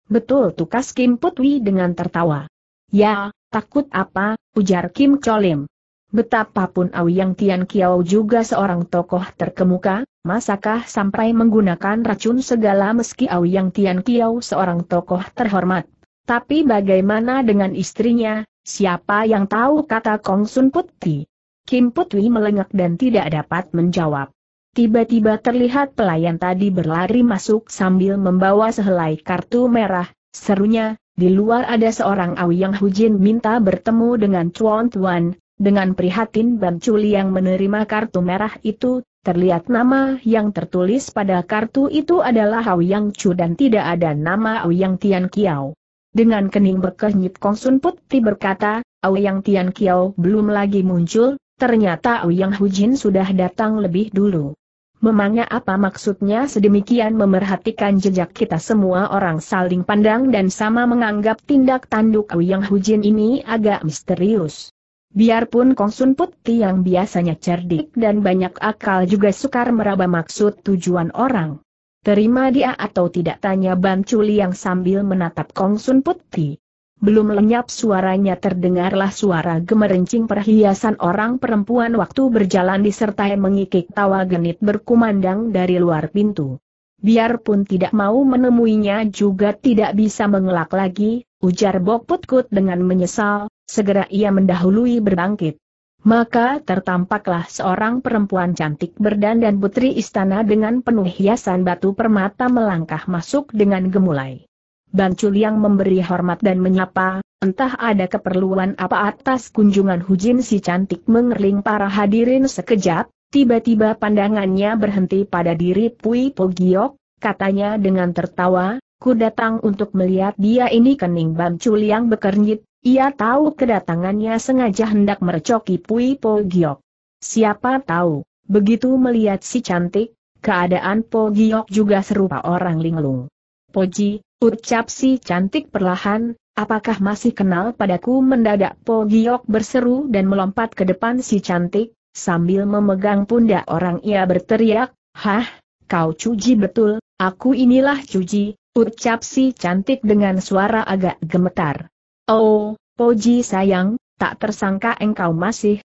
Betul, tukas Kim Putwi dengan tertawa. Ya, takut apa, ujar Kim Cholim. Betapapun Auyang Tian Kiao juga seorang tokoh terkemuka, masakah sampai menggunakan racun segala? Meski Auyang Tian Kiao seorang tokoh terhormat, tapi bagaimana dengan istrinya? Siapa yang tahu, kata Kong Sun Putih. Kim Putwi melengak dan tidak dapat menjawab. Tiba-tiba terlihat pelayan tadi berlari masuk sambil membawa sehelai kartu merah, serunya, di luar ada seorang Auyang Hujin minta bertemu dengan Chuan Tuan. Dengan prihatin Ban Chuliang menerima kartu merah itu, terlihat nama yang tertulis pada kartu itu adalah Auyang Chu dan tidak ada nama Auyang Tian Kiao. Dengan kening berkernyit Kong Sun Putih berkata, Auyang Tian Kiao belum lagi muncul, ternyata Auyang Hujin sudah datang lebih dulu. Memangnya apa maksudnya sedemikian memerhatikan jejak kita? Semua orang saling pandang dan sama menganggap tindak tanduk Auyang Hujin ini agak misterius. Biarpun Kong Sun Putih yang biasanya cerdik dan banyak akal juga sukar meraba maksud tujuan orang. Terima dia atau tidak, tanya Ban Chuliang sambil menatap Kong Sun Putih. Belum lenyap suaranya terdengarlah suara gemerincing perhiasan orang perempuan waktu berjalan disertai mengikik tawa genit berkumandang dari luar pintu. biarpun tidak mau menemuinya juga tidak bisa mengelak lagi, ujar Bo Putkut dengan menyesal, segera ia mendahului berbangkit. Maka tertampaklah seorang perempuan cantik berdandan putri istana dengan penuh hiasan batu permata melangkah masuk dengan gemulai. Ban Chuliang memberi hormat dan menyapa, entah ada keperluan apa atas kunjungan Hujin. Si cantik mengerling para hadirin sekejap, tiba-tiba pandangannya berhenti pada diri Pui Po Giok, katanya dengan tertawa, "Ku datang untuk melihat dia ini." Kening Ban Chuliang bekernyit. Ia tahu kedatangannya sengaja hendak merecoki Pui Po Giok. Siapa tahu, begitu melihat si cantik, keadaan Po Giok juga serupa orang linglung. "Poji," ucap si cantik perlahan, "apakah masih kenal padaku?" Mendadak Po Giok berseru dan melompat ke depan si cantik, sambil memegang pundak orang ia berteriak, "Hah, kau Cuji betul?" "Aku inilah Cuji," ucap si cantik dengan suara agak gemetar. "Oh, Poji sayang, tak tersangka engkau masih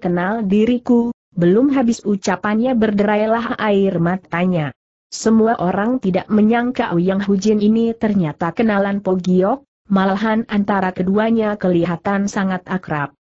kenal diriku." Belum habis ucapannya berderailah air matanya. Semua orang tidak menyangka Yang Hujin ini ternyata kenalan Po Giok, malahan antara keduanya kelihatan sangat akrab.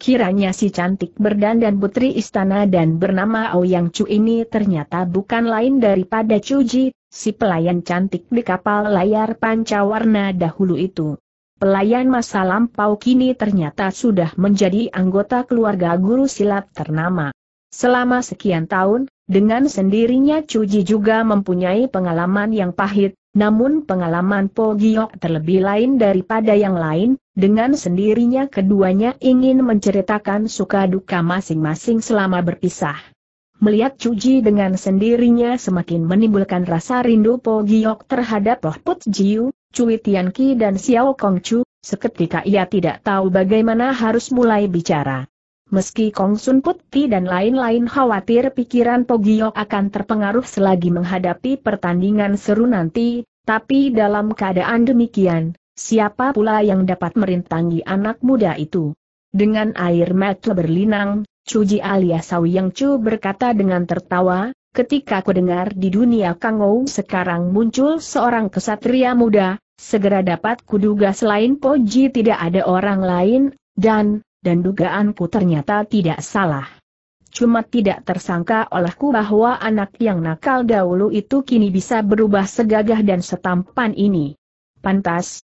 Kiranya si cantik berdandan putri istana dan bernama Ouyang Chu ini ternyata bukan lain daripada Cuji, si pelayan cantik di kapal layar Pancawarna dahulu itu. Pelayan masa lampau kini ternyata sudah menjadi anggota keluarga guru silat ternama. Selama sekian tahun, dengan sendirinya Cuji juga mempunyai pengalaman yang pahit, namun pengalaman Po Giok terlebih lain daripada yang lain, dengan sendirinya keduanya ingin menceritakan suka duka masing-masing selama berpisah. Melihat Cuji dengan sendirinya semakin menimbulkan rasa rindu Po Giok terhadap Loh Put Jiu, Cui Tianqi dan Xiao Kongcu, seketika ia tidak tahu bagaimana harus mulai bicara. Meski Kong Sun Putih dan lain-lain khawatir pikiran Po Giok akan terpengaruh selagi menghadapi pertandingan seru nanti, tapi dalam keadaan demikian, siapa pula yang dapat merintangi anak muda itu? Dengan air mata berlinang, Cuji alias Ouyang Chu berkata dengan tertawa, "Ketika aku dengar di dunia Kangou sekarang muncul seorang kesatria muda, segera dapat kuduga selain Poji tidak ada orang lain, dan dugaanku ternyata tidak salah. Cuma tidak tersangka olehku bahwa anak yang nakal dahulu itu kini bisa berubah segagah dan setampan ini. Pantas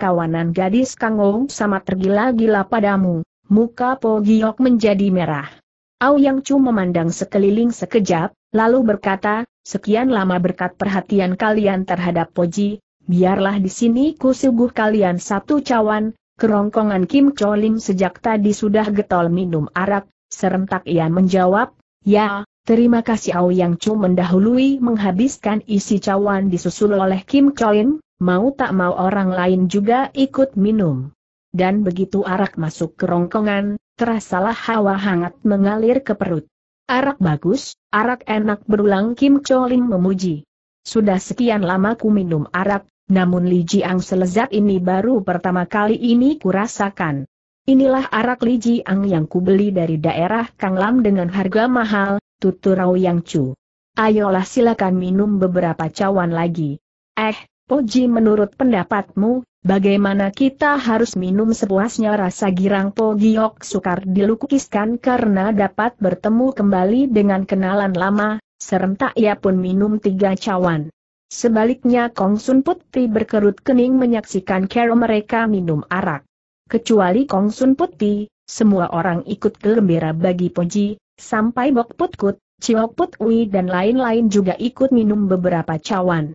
kawanan gadis Kangou sama tergila-gila padamu." Muka Po Giok menjadi merah. Ouyang Chu memandang sekeliling sekejap, lalu berkata, "Sekian lama berkat perhatian kalian terhadap Poji, biarlah di sini kusuguh kalian satu cawan." Kerongkongan Kim Cho Lim sejak tadi sudah getol minum arak, serentak ia menjawab, "Ya, terima kasih." Ouyang Chu mendahului menghabiskan isi cawan disusul oleh Kim Cho Lim, mau tak mau orang lain juga ikut minum. Dan begitu arak masuk kerongkongan, terasalah hawa hangat mengalir ke perut. "Arak bagus, arak enak," berulang Kim Cho Lim memuji. "Sudah sekian lama ku minum arak, namun lijiang selezat ini baru pertama kali ini ku rasakan. Inilah arak lijiang yang ku beli dari daerah Kanglam dengan harga mahal," tutur Ouyang Chu. "Ayolah silakan minum beberapa cawan lagi." Poji, menurut pendapatmu, bagaimana kita harus minum sepuasnya?" Rasa girang Po Giok sukar dilukiskan karena dapat bertemu kembali dengan kenalan lama, serentak ia pun minum 3 cawan. Sebaliknya Kong Sun Putih berkerut kening menyaksikan cara mereka minum arak. Kecuali Kong Sun Putih, semua orang ikut gembira bagi Poji, sampai Bok Put Kut, Cio Put Ui dan lain-lain juga ikut minum beberapa cawan.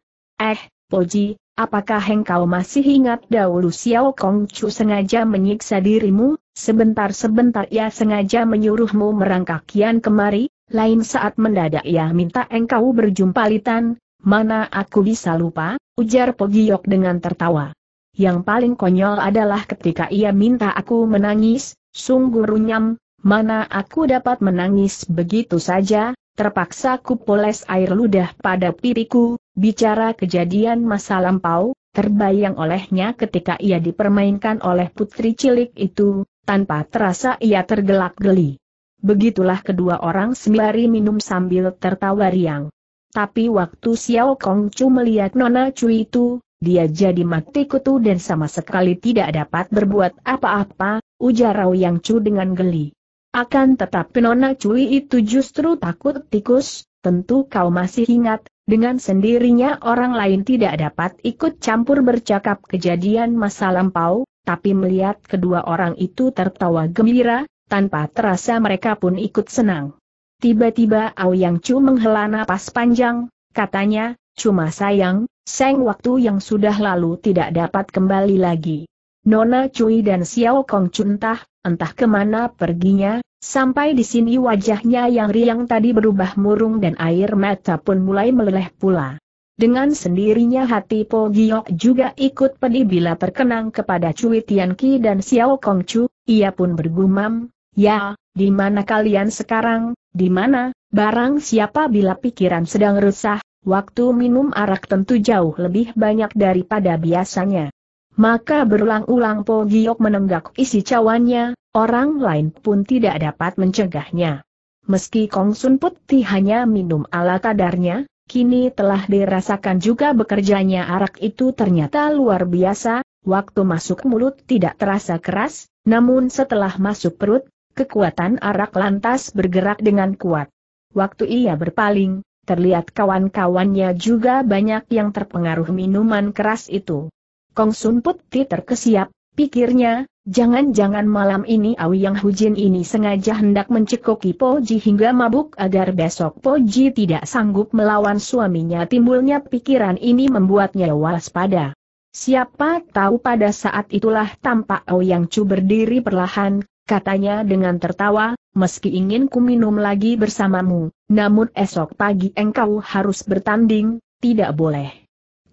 "Poji, apakah engkau masih ingat dahulu Xiao Kongcu sengaja menyiksa dirimu? Sebentar-sebentar ia sengaja menyuruhmu merangkak kian kemari, lain saat mendadak ia minta engkau berjumpa litan." "Mana aku bisa lupa," ujar Po Giok dengan tertawa. "Yang paling konyol adalah ketika ia minta aku menangis, sungguh runyam, mana aku dapat menangis begitu saja. Terpaksa ku poles air ludah pada pipiku." Bicara kejadian masa lampau, terbayang olehnya ketika ia dipermainkan oleh putri cilik itu, tanpa terasa ia tergelak geli. Begitulah kedua orang sembari minum sambil tertawa riang. Tapi waktu Xiao Kongcu melihat Nona Cui itu, dia jadi mati kutu dan sama sekali tidak dapat berbuat apa-apa, ujar Rao Yang Cu dengan geli. Akan tetapi Nona Cui itu justru takut tikus, tentu kau masih ingat, dengan sendirinya orang lain tidak dapat ikut campur bercakap kejadian masa lampau, tapi melihat kedua orang itu tertawa gembira, tanpa terasa mereka pun ikut senang. Tiba-tiba Aoyang Chu menghela napas panjang, katanya, cuma sayang, seng waktu yang sudah lalu tidak dapat kembali lagi. Nona Cui dan Xiao Kongcu entah kemana perginya, sampai di sini wajahnya yang riang tadi berubah murung dan air mata pun mulai meleleh pula. Dengan sendirinya hati Po Giok juga ikut pedih bila terkenang kepada Cui Tianqi dan Xiao Kongcu, ia pun bergumam, ya, di mana kalian sekarang, di mana, barang siapa bila pikiran sedang resah, waktu minum arak tentu jauh lebih banyak daripada biasanya. Maka berulang-ulang Po Giok menenggak isi cawannya, orang lain pun tidak dapat mencegahnya. Meski Kongsun Putih hanya minum ala kadarnya, kini telah dirasakan juga bekerjanya arak itu ternyata luar biasa, waktu masuk mulut tidak terasa keras, namun setelah masuk perut, kekuatan arak lantas bergerak dengan kuat. Waktu ia berpaling, terlihat kawan-kawannya juga banyak yang terpengaruh minuman keras itu. Kongsun Putih terkesiap, pikirnya, jangan-jangan malam ini Aoyang Hujin ini sengaja hendak mencekoki Po Ji hingga mabuk agar besok Po Ji tidak sanggup melawan suaminya. Timbulnya pikiran ini membuatnya waspada. Siapa tahu pada saat itulah tampak Aoyang Chu berdiri perlahan, katanya dengan tertawa, meski ingin ku minum lagi bersamamu, namun esok pagi engkau harus bertanding, tidak boleh.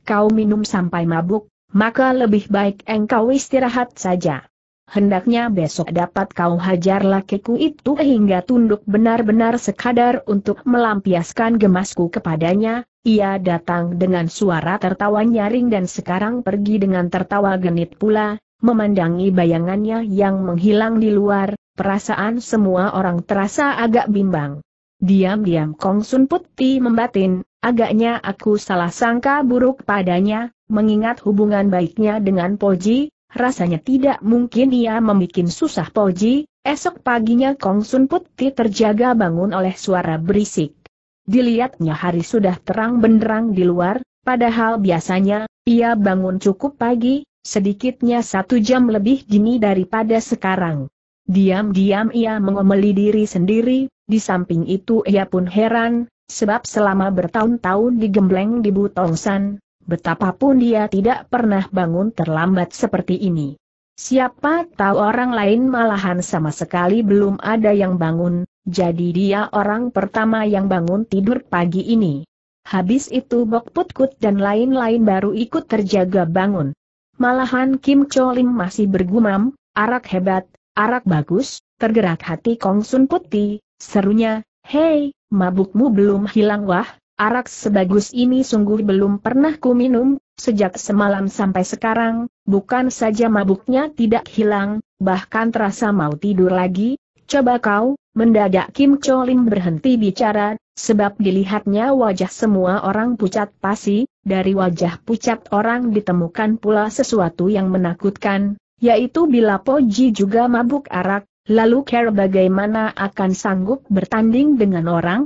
Kau minum sampai mabuk, maka lebih baik engkau istirahat saja. Hendaknya besok dapat kau hajar lakiku itu hingga tunduk benar-benar sekadar untuk melampiaskan gemasku kepadanya. Ia datang dengan suara tertawa nyaring dan sekarang pergi dengan tertawa genit pula. Memandangi bayangannya yang menghilang di luar, perasaan semua orang terasa agak bimbang. Diam-diam Kongsun Putih membatin, agaknya aku salah sangka buruk padanya, mengingat hubungan baiknya dengan Po Ji. Rasanya tidak mungkin ia membuat susah Po Ji. Esok paginya Kongsun Putih terjaga bangun oleh suara berisik. Dilihatnya hari sudah terang benderang di luar, padahal biasanya, ia bangun cukup pagi, sedikitnya 1 jam lebih dini daripada sekarang. Diam-diam ia mengomeli diri sendiri, di samping itu ia pun heran, sebab selama bertahun-tahun digembleng di Butongsan, betapapun dia tidak pernah bangun terlambat seperti ini. Siapa tahu orang lain malahan sama sekali belum ada yang bangun, jadi dia orang pertama yang bangun tidur pagi ini. Habis itu Bok Put Kut dan lain-lain baru ikut terjaga bangun. Malahan Kim Cholim masih bergumam, arak hebat, arak bagus. Tergerak hati Kongsun Putih, serunya, hei, mabukmu belum hilang wah. Arak sebagus ini sungguh belum pernah ku minum, sejak semalam sampai sekarang, bukan saja mabuknya tidak hilang, bahkan terasa mau tidur lagi. Coba kau, mendadak Kim Cholim berhenti bicara, sebab dilihatnya wajah semua orang pucat pasi, dari wajah pucat orang ditemukan pula sesuatu yang menakutkan, yaitu bila Po Ji juga mabuk arak, lalu Care bagaimana akan sanggup bertanding dengan orang?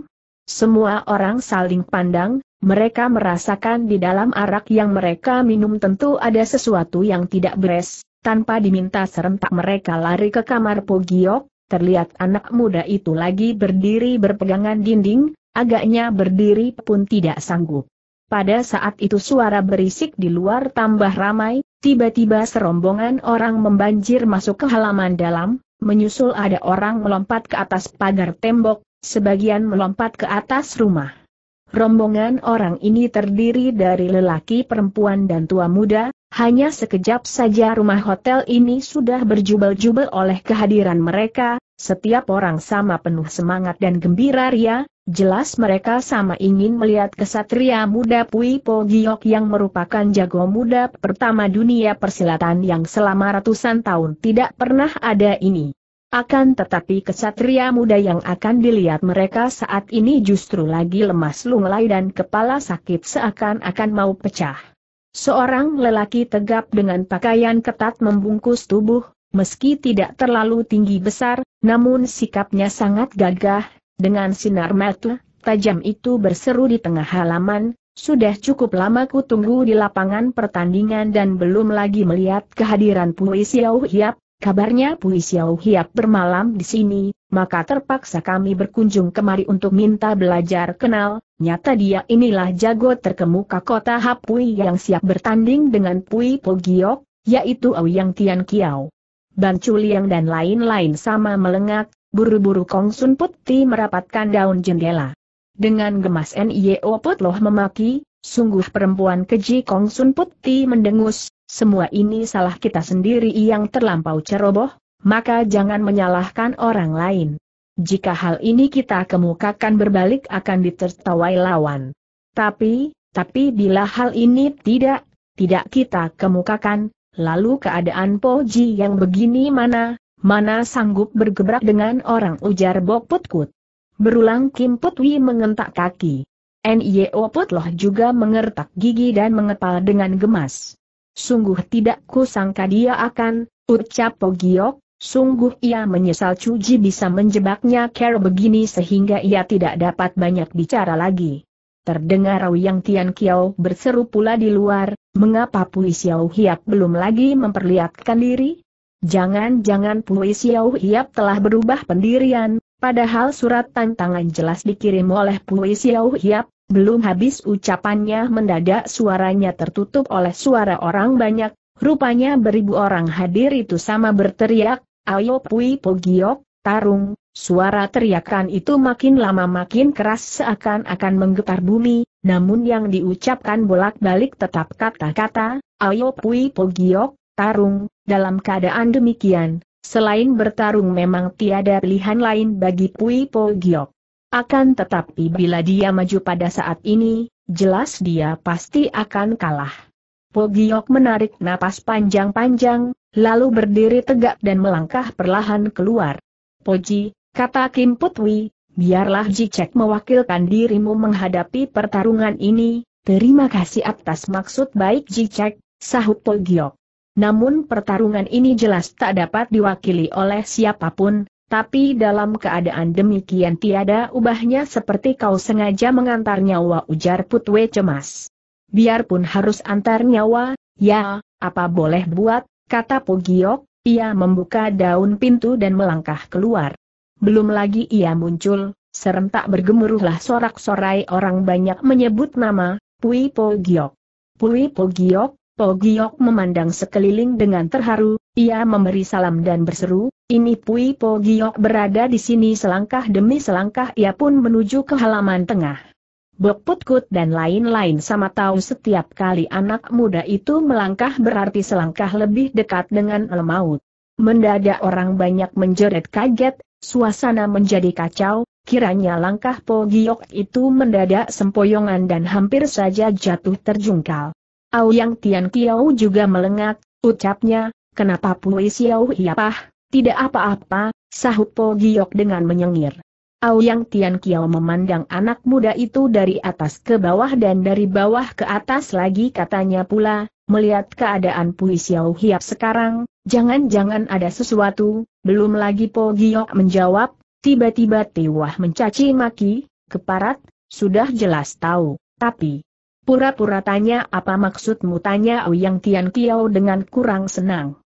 Semua orang saling pandang, mereka merasakan di dalam arak yang mereka minum tentu ada sesuatu yang tidak beres. Tanpa diminta serentak mereka lari ke kamar Po Giok, terlihat anak muda itu lagi berdiri berpegangan dinding, agaknya berdiri pun tidak sanggup. Pada saat itu suara berisik di luar tambah ramai, tiba-tiba serombongan orang membanjir masuk ke halaman dalam, menyusul ada orang melompat ke atas pagar tembok, sebagian melompat ke atas rumah. Rombongan orang ini terdiri dari lelaki, perempuan dan tua muda, hanya sekejap saja rumah hotel ini sudah berjubel-jubel oleh kehadiran mereka, setiap orang sama penuh semangat dan gembira ria, jelas mereka sama ingin melihat kesatria muda Pui Po Giok yang merupakan jago muda pertama dunia persilatan yang selama ratusan tahun tidak pernah ada ini. Akan tetapi kesatria muda yang akan dilihat mereka saat ini justru lagi lemas lunglai dan kepala sakit seakan-akan mau pecah. Seorang lelaki tegap dengan pakaian ketat membungkus tubuh, meski tidak terlalu tinggi besar, namun sikapnya sangat gagah, dengan sinar mata tajam itu berseru di tengah halaman, "Sudah cukup lama ku tunggu di lapangan pertandingan dan belum lagi melihat kehadiran Pui Xiao Hiap. Kabarnya Pui Xiao Hiap bermalam di sini, maka terpaksa kami berkunjung kemari untuk minta belajar kenal. Nyata dia inilah jago terkemuka kota Hapui yang siap bertanding dengan Pui Po Giok, yaitu Ouyang Tian Kiao, Ban Chu Liang dan lain-lain." Sama melengak, buru-buru Kong Sun Putih merapatkan daun jendela. Dengan gemas Nio Put Loh memaki, "Sungguh perempuan keji!" Kong Sun Putih mendengus, "Semua ini salah kita sendiri yang terlampau ceroboh, maka jangan menyalahkan orang lain. Jika hal ini kita kemukakan berbalik akan ditertawai lawan. Tapi bila hal ini tidak kita kemukakan, lalu keadaan Po Ji yang begini mana sanggup bergebrak dengan orang?" ujar Bok Put Kut. Berulang Kim Put Wi mengentak kaki. Nio Put Loh juga mengertak gigi dan mengepal dengan gemas. "Sungguh tidak kusangka dia akan," ucap Po Giok, "sungguh ia menyesal Cuji bisa menjebaknya cara begini sehingga ia tidak dapat banyak bicara lagi." Terdengar Ouyang Tian Kiao berseru pula di luar, "Mengapa Pui Xiao Hiap belum lagi memperlihatkan diri? Jangan-jangan Pui Xiao Hiap telah berubah pendirian, padahal surat tantangan jelas dikirim oleh Pui Xiao Hiap." Belum habis ucapannya mendadak suaranya tertutup oleh suara orang banyak, rupanya beribu orang hadir itu sama berteriak, "Ayo Pui Po Giok, tarung!" Suara teriakan itu makin lama makin keras seakan-akan menggetar bumi, namun yang diucapkan bolak-balik tetap kata-kata, "Ayo Pui Po Giok, tarung!" Dalam keadaan demikian, selain bertarung memang tiada pilihan lain bagi Pui Po Giok. Akan tetapi bila dia maju pada saat ini, jelas dia pasti akan kalah. Po Giok menarik napas panjang-panjang, lalu berdiri tegak dan melangkah perlahan keluar. "Po Ji," kata Kim Put Wi, "biarlah Ji Cek mewakilkan dirimu menghadapi pertarungan ini." "Terima kasih atas maksud baik Ji Cek," sahut Po Giok. "Namun pertarungan ini jelas tak dapat diwakili oleh siapapun. Tapi dalam keadaan demikian tiada ubahnya seperti kau sengaja mengantar nyawa," ujar Put Wei cemas. "Biarpun harus antar nyawa, ya, apa boleh buat," kata Po Giok. Ia membuka daun pintu dan melangkah keluar. Belum lagi ia muncul, serentak bergemuruhlah sorak-sorai orang banyak menyebut nama, "Pui Po Giok! Pui Po Giok!" Po Giok memandang sekeliling dengan terharu, ia memberi salam dan berseru, "Ini Pui Po Giok berada di sini." Selangkah demi selangkah ia pun menuju ke halaman tengah. Bok Put Kut dan lain-lain sama tahu setiap kali anak muda itu melangkah berarti selangkah lebih dekat dengan maut. Mendadak orang banyak menjerit kaget, suasana menjadi kacau, kiranya langkah Po Giok itu mendadak sempoyongan dan hampir saja jatuh terjungkal. Ouyang Tian Kiao juga melengak, ucapnya, "Kenapa Pui Xiao Hiap?" "Tidak apa-apa," sahut Po Giok dengan menyengir. Ouyang Tian Kiao memandang anak muda itu dari atas ke bawah dan dari bawah ke atas lagi, katanya pula, "Melihat keadaan Pui Xiao Hiap sekarang, jangan-jangan ada sesuatu." Belum lagi Po Giok menjawab, tiba-tiba Tiwah mencaci maki, "Keparat, sudah jelas tahu, tapi pura-pura tanya." "Apa maksudmu?" tanya Ouyang Tian Kiao dengan kurang senang.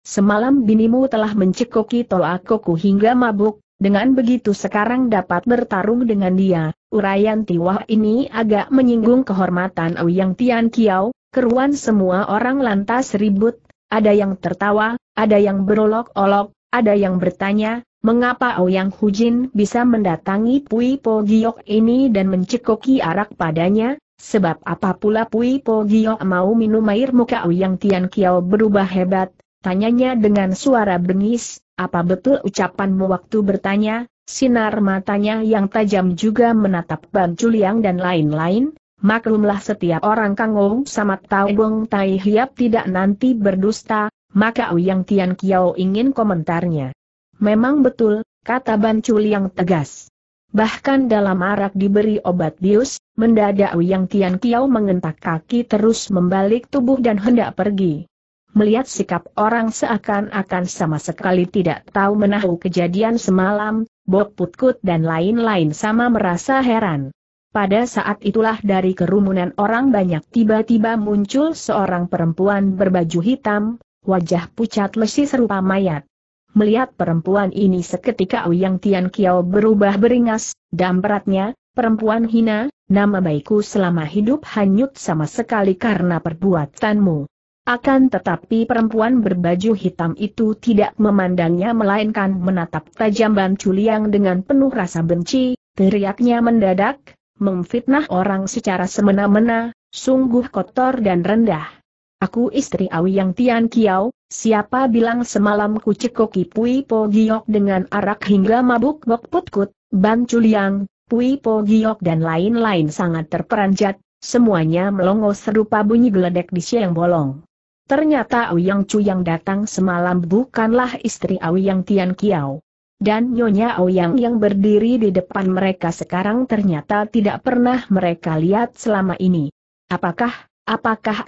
Semalam binimu telah mencekoki Toakoku hingga mabuk, dengan begitu sekarang dapat bertarung dengan dia." Uraian Tiwah ini agak menyinggung kehormatan Ouyang Tian Kiao, keruan semua orang lantas ribut, ada yang tertawa, ada yang berolok-olok, ada yang bertanya, "Mengapa Ouyang Hujin bisa mendatangi Pui Po Giok ini dan mencekoki arak padanya? Sebab apa pula Pui Po Giok mau minum air muka?" Ouyang Tian Kiao berubah hebat, tanyanya dengan suara bengis, "Apa betul ucapanmu?" Waktu bertanya, sinar matanya yang tajam juga menatap Ban Chu Liang dan lain-lain. Maklumlah setiap orang kangou sama tahu Bong Tai Hiap tidak nanti berdusta, maka Ouyang Tian Kiao ingin komentarnya. Memang betul, kata Bancul yang tegas. Bahkan dalam arak diberi obat bius, mendadak Yang Tian Kiau mengentak kaki terus membalik tubuh dan hendak pergi. Melihat sikap orang seakan-akan sama sekali tidak tahu menahu kejadian semalam, Bok Put Kut dan lain-lain sama merasa heran. Pada saat itulah dari kerumunan orang banyak tiba-tiba muncul seorang perempuan berbaju hitam, wajah pucat lesu serupa mayat. Melihat perempuan ini seketika Yang Tian Kiau berubah beringas, dampratnya, perempuan hina, nama baikku selama hidup hanyut sama sekali karena perbuatanmu. Akan tetapi perempuan berbaju hitam itu tidak memandangnya melainkan menatap tajam Ban Culiang dengan penuh rasa benci, teriaknya mendadak, memfitnah orang secara semena-mena, sungguh kotor dan rendah. Aku istri Yang Tian Kiau, siapa bilang semalam ku cekoki Pui Po Giok dengan arak hingga mabuk? Bok Put Kut, Ban Culiang, Pui Po Giok dan lain-lain sangat terperanjat, semuanya melongo serupa bunyi geledek di siang bolong. Ternyata Yang Chu yang datang semalam bukanlah istri Yang Tian Kiau. Dan Nyonya Ouyang yang berdiri di depan mereka sekarang ternyata tidak pernah mereka lihat selama ini. Apakah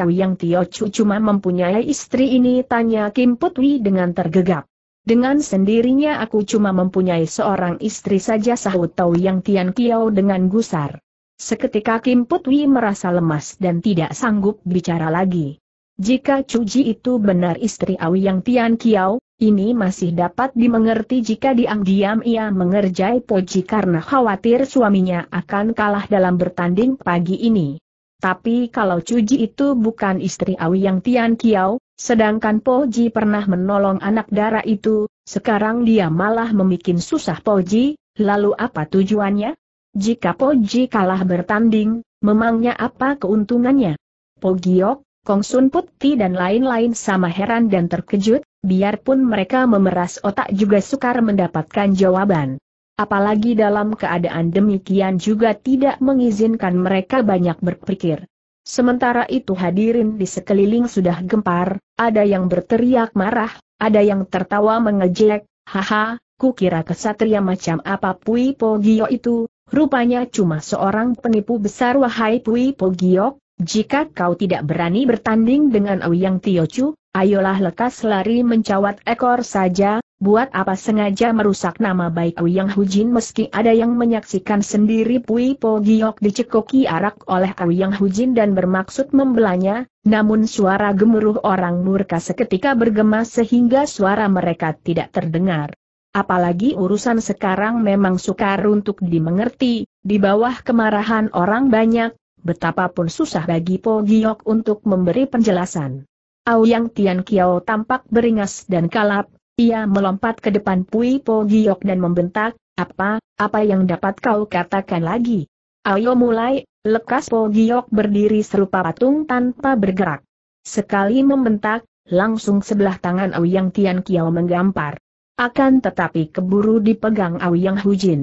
Yang Tio Chu cuma mempunyai istri ini? Tanya Kim Put Wi dengan tergegap. Dengan sendirinya aku cuma mempunyai seorang istri saja, sahut Yang Tian Kiau dengan gusar. Seketika Kim Put Wi merasa lemas dan tidak sanggup bicara lagi. Jika Chu Ji itu benar istri Yang Tian Kiau, ini masih dapat dimengerti jika diam-diam ia mengerjai Poji karena khawatir suaminya akan kalah dalam bertanding pagi ini. Tapi kalau Chu Ji itu bukan istri Yang Tian Kiau, sedangkan Po Ji pernah menolong anak darah itu, sekarang dia malah membuat susah Po Ji, lalu apa tujuannya? Jika Po Ji kalah bertanding, memangnya apa keuntungannya? Po Giok, Kong Sun Putih dan lain-lain sama heran dan terkejut, biarpun mereka memeras otak juga sukar mendapatkan jawaban. Apalagi dalam keadaan demikian juga tidak mengizinkan mereka banyak berpikir. Sementara itu hadirin di sekeliling sudah gempar, ada yang berteriak marah, ada yang tertawa mengejek, haha, kukira kesatria macam apa Pui Po Giok itu, rupanya cuma seorang penipu besar. Wahai Pui Po Giok, jika kau tidak berani bertanding dengan Yang Tio Chu, ayolah lekas lari mencawat ekor saja. Buat apa sengaja merusak nama baik Yang Hujin? Meski ada yang menyaksikan sendiri Pui Po Giok dicekoki arak oleh Yang Hujin dan bermaksud membelanya, namun suara gemuruh orang murka seketika bergema sehingga suara mereka tidak terdengar. Apalagi urusan sekarang memang sukar untuk dimengerti, di bawah kemarahan orang banyak, betapapun susah bagi Po Giok untuk memberi penjelasan. Yang Tian Kiau tampak beringas dan kalap. Ia melompat ke depan Pui Po Giok dan membentak, apa yang dapat kau katakan lagi? Ayo mulai. Lekas Po Giok berdiri serupa patung tanpa bergerak. Sekali membentak, langsung sebelah tangan Yang Tian Kiau menggampar. Akan tetapi keburu dipegang Yang Hujin.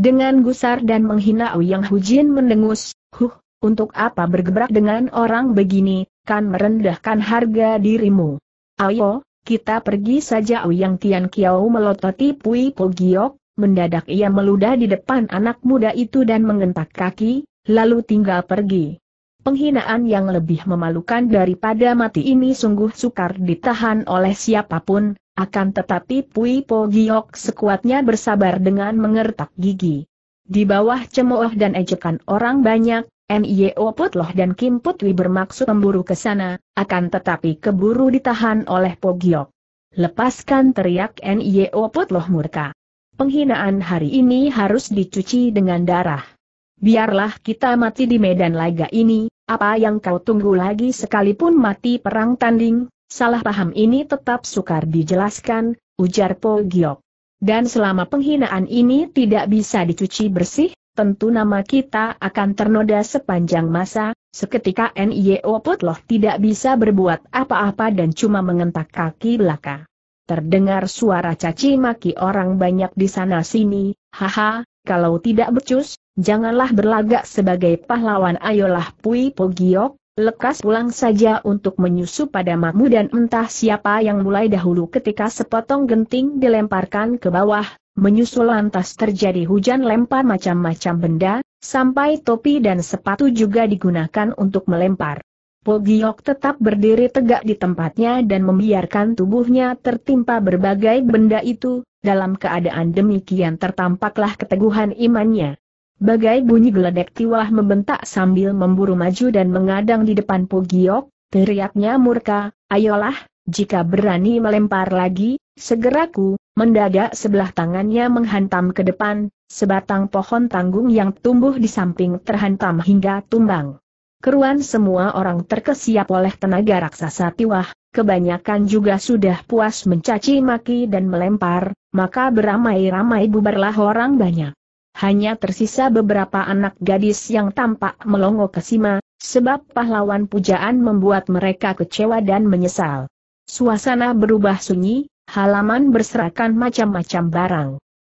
Dengan gusar dan menghina Yang Hujin mendengus, untuk apa bergebrak dengan orang begini, kan merendahkan harga dirimu. Ayo. Kita pergi saja. Yang Tian Kiau melototi Pui Po Giok, mendadak ia meludah di depan anak muda itu dan mengentak kaki, lalu tinggal pergi. Penghinaan yang lebih memalukan daripada mati ini sungguh sukar ditahan oleh siapapun, akan tetapi Pui Po Giok sekuatnya bersabar dengan mengertak gigi. Di bawah cemooh dan ejekan orang banyak, Nio Putloh dan Kim Put Wi bermaksud memburu ke sana, akan tetapi keburu ditahan oleh Po Giok. Lepaskan, teriak Nio Putloh murka. Penghinaan hari ini harus dicuci dengan darah. Biarlah kita mati di medan laga ini, apa yang kau tunggu lagi? Sekalipun mati perang tanding, salah paham ini tetap sukar dijelaskan, ujar Po Giok. Dan selama penghinaan ini tidak bisa dicuci bersih, tentu nama kita akan ternoda sepanjang masa. Seketika Nio Putloh tidak bisa berbuat apa-apa dan cuma mengentak kaki belaka. Terdengar suara caci maki orang banyak di sana-sini, haha, kalau tidak becus, janganlah berlagak sebagai pahlawan. Ayolah Pui Po Giok, lekas pulang saja untuk menyusup pada makmu. Dan entah siapa yang mulai dahulu ketika sepotong genting dilemparkan ke bawah, menyusul lantas terjadi hujan lempar macam-macam benda, sampai topi dan sepatu juga digunakan untuk melempar. Po Giok tetap berdiri tegak di tempatnya dan membiarkan tubuhnya tertimpa berbagai benda itu. Dalam keadaan demikian tertampaklah keteguhan imannya. Bagai bunyi geledek tiwah membentak sambil memburu maju dan mengadang di depan Po Giok, teriaknya murka, "Ayolah, jika berani melempar lagi, segeraku!" Mendadak sebelah tangannya menghantam ke depan, sebatang pohon tanggung yang tumbuh di samping terhantam hingga tumbang. Keruan semua orang terkesiap oleh tenaga raksasa tiwah, kebanyakan juga sudah puas mencaci maki dan melempar, maka beramai-ramai bubarlah orang banyak. Hanya tersisa beberapa anak gadis yang tampak melongo kesima, sebab pahlawan pujaan membuat mereka kecewa dan menyesal. Suasana berubah sunyi, halaman berserakan macam-macam barang.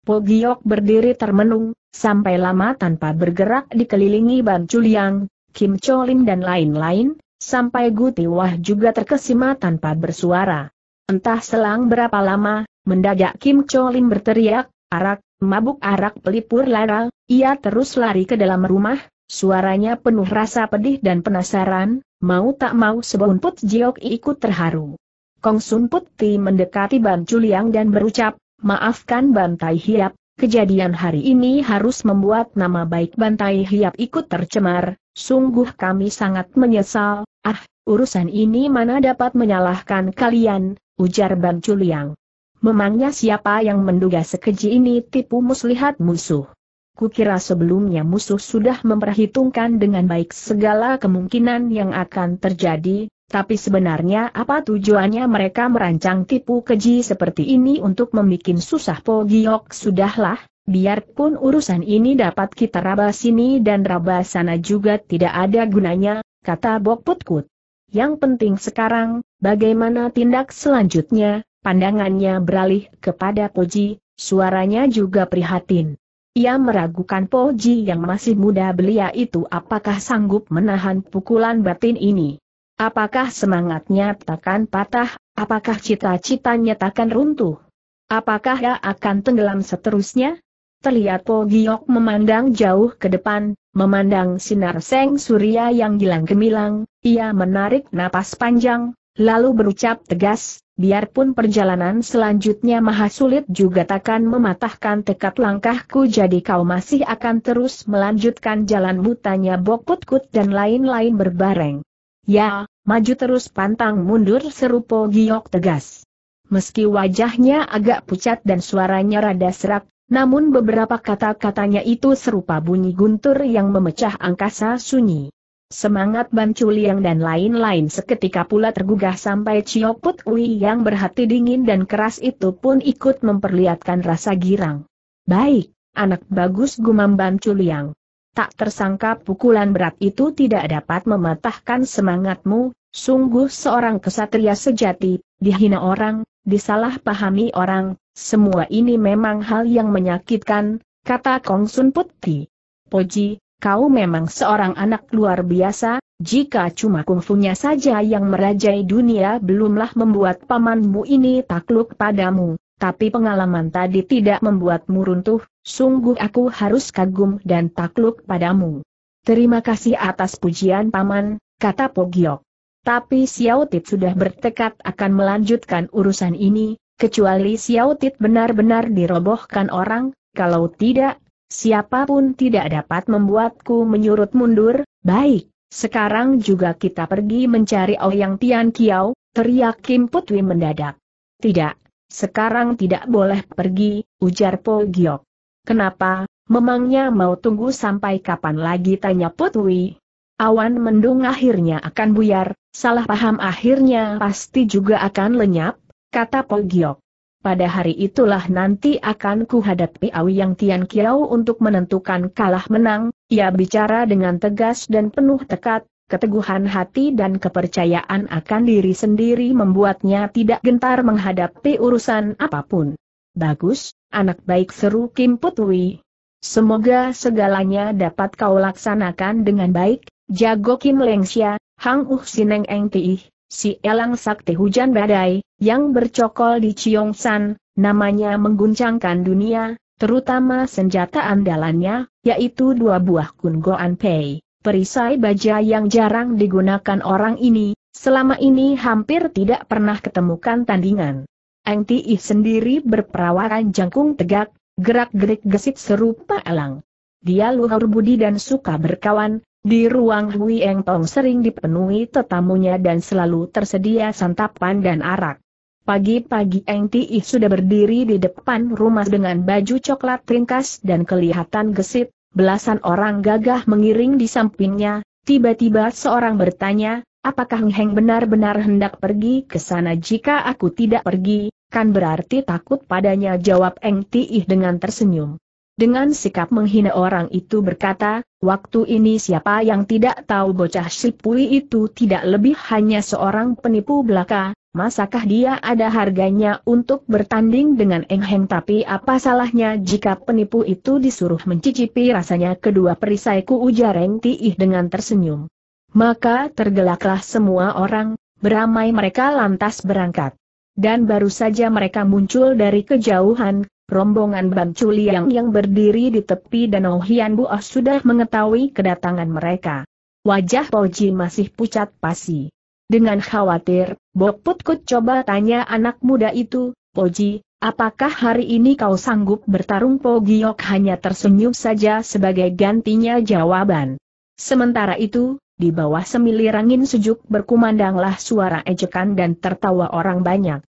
Po Giok berdiri termenung, sampai lama tanpa bergerak dikelilingi Ban Chuliang, Kim Cholim dan lain-lain, sampai Gu Tiwah juga terkesima tanpa bersuara. Entah selang berapa lama, mendadak Kim Cholim berteriak, "Arak! Mabuk arak pelipur lara!" Ia terus lari ke dalam rumah, suaranya penuh rasa pedih dan penasaran, mau tak mau sebuntut Jiok ikut terharu. Kong Sun Put Ti mendekati Ban Chuliang dan berucap, "Maafkan Bantai Hiap, kejadian hari ini harus membuat nama baik Bantai Hiap ikut tercemar, sungguh kami sangat menyesal." "Ah, urusan ini mana dapat menyalahkan kalian," ujar Ban Chuliang. "Memangnya siapa yang menduga sekeji ini tipu muslihat musuh? Kukira sebelumnya musuh sudah memperhitungkan dengan baik segala kemungkinan yang akan terjadi, tapi sebenarnya apa tujuannya mereka merancang tipu keji seperti ini untuk membuat susah Po Giok?" "Sudahlah, biarpun urusan ini dapat kita raba sini dan raba sana juga tidak ada gunanya," kata Bok Put Kut. "Yang penting sekarang, bagaimana tindak selanjutnya?" Pandangannya beralih kepada Po Ji, suaranya juga prihatin. Ia meragukan Po Ji yang masih muda belia itu apakah sanggup menahan pukulan batin ini. Apakah semangatnya takkan patah, apakah cita-citanya takkan runtuh? Apakah ia akan tenggelam seterusnya? Terlihat Po Giok memandang jauh ke depan, memandang sinar seng surya yang gilang gemilang, ia menarik napas panjang, lalu berucap tegas, "Biarpun perjalanan selanjutnya maha sulit juga takkan mematahkan tekad langkahku." "Jadi kau masih akan terus melanjutkan jalanmu?" tanya Bok Put Kut dan lain-lain berbareng. "Ya, maju terus pantang mundur," seru Po Giok tegas. Meski wajahnya agak pucat dan suaranya rada serak, namun beberapa kata-katanya itu serupa bunyi guntur yang memecah angkasa sunyi. Semangat Ban Chuliang dan lain-lain seketika pula tergugah sampai Cio Put Ui yang berhati dingin dan keras itu pun ikut memperlihatkan rasa girang. "Baik, anak bagus," gumam Ban Chuliang. "Tak tersangka pukulan berat itu tidak dapat mematahkan semangatmu, sungguh seorang kesatria sejati." Dihina orang, disalahpahami orang, semua ini memang hal yang menyakitkan, kata Kong Sun Put Ti. "Po Ji, kau memang seorang anak luar biasa, jika cuma kungfunya saja yang merajai dunia belumlah membuat pamanmu ini takluk padamu, tapi pengalaman tadi tidak membuatmu runtuh, sungguh aku harus kagum dan takluk padamu." "Terima kasih atas pujian paman," kata Po Giok. "Tapi Xiao Tit sudah bertekad akan melanjutkan urusan ini, kecuali Xiao Tit benar-benar dirobohkan orang, kalau tidak, siapapun tidak dapat membuatku menyurut mundur." "Baik, sekarang juga kita pergi mencari Ouyang Tian Kiao," teriak Kim Putwi mendadak. "Tidak, sekarang tidak boleh pergi," ujar Po Giok. "Kenapa, memangnya mau tunggu sampai kapan lagi?" tanya Putwi. "Awan mendung akhirnya akan buyar, salah paham akhirnya pasti juga akan lenyap," kata Po Giok. "Pada hari itulah nanti akan kuhadapi Ouyang Tian Kiao untuk menentukan kalah menang." Ia bicara dengan tegas dan penuh tekad, keteguhan hati dan kepercayaan akan diri sendiri membuatnya tidak gentar menghadapi urusan apapun. "Bagus, anak baik," seru Kim Putwi. "Semoga segalanya dapat kau laksanakan dengan baik, jago Kim Lengsia." Hang Sineng Eng Tiih, si elang sakti hujan badai, yang bercokol di Cheongshan, namanya mengguncangkan dunia, terutama senjata andalannya, yaitu dua buah kun goan pei, perisai baja yang jarang digunakan orang ini, selama ini hampir tidak pernah ketemukan tandingan. Eng Tiih sendiri berperawakan jangkung tegak, gerak-gerik gesit serupa elang. Dia luhur budi dan suka berkawan. Di ruang Hui Eng Tong sering dipenuhi tetamunya dan selalu tersedia santapan dan arak. Pagi-pagi Eng Tiih sudah berdiri di depan rumah dengan baju coklat ringkas dan kelihatan gesit, belasan orang gagah mengiring di sampingnya, tiba-tiba seorang bertanya, apakah Heng Heng benar-benar hendak pergi ke sana? Jika aku tidak pergi, kan berarti takut padanya, jawab Eng Tiih dengan tersenyum. Dengan sikap menghina orang itu berkata, waktu ini siapa yang tidak tahu bocah Sipui itu tidak lebih hanya seorang penipu belaka, masakah dia ada harganya untuk bertanding dengan Eng Heng? Tapi apa salahnya jika penipu itu disuruh mencicipi rasanya kedua perisaiku, ujar Eng Tiih dengan tersenyum. Maka tergelaklah semua orang, beramai mereka lantas berangkat. Dan baru saja mereka muncul dari kejauhan, rombongan Bang Culiang yang berdiri di tepi danau Hian Buah sudah mengetahui kedatangan mereka. Wajah Poji masih pucat pasi. Dengan khawatir, Bo Putkut coba tanya anak muda itu, Poji, apakah hari ini kau sanggup bertarung? Po Giok hanya tersenyum saja sebagai gantinya jawaban. Sementara itu, di bawah semilir angin sejuk berkumandanglah suara ejekan dan tertawa orang banyak.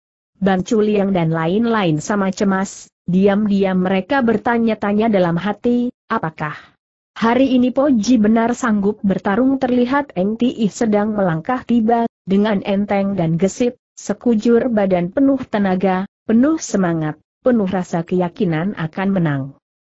Bang Culiang dan lain-lain sama cemas. Diam-diam mereka bertanya-tanya dalam hati, apakah hari ini Poji benar sanggup bertarung? Terlihat Eng Tiih sedang melangkah tiba, dengan enteng dan gesit, sekujur badan penuh tenaga, penuh semangat, penuh rasa keyakinan akan menang.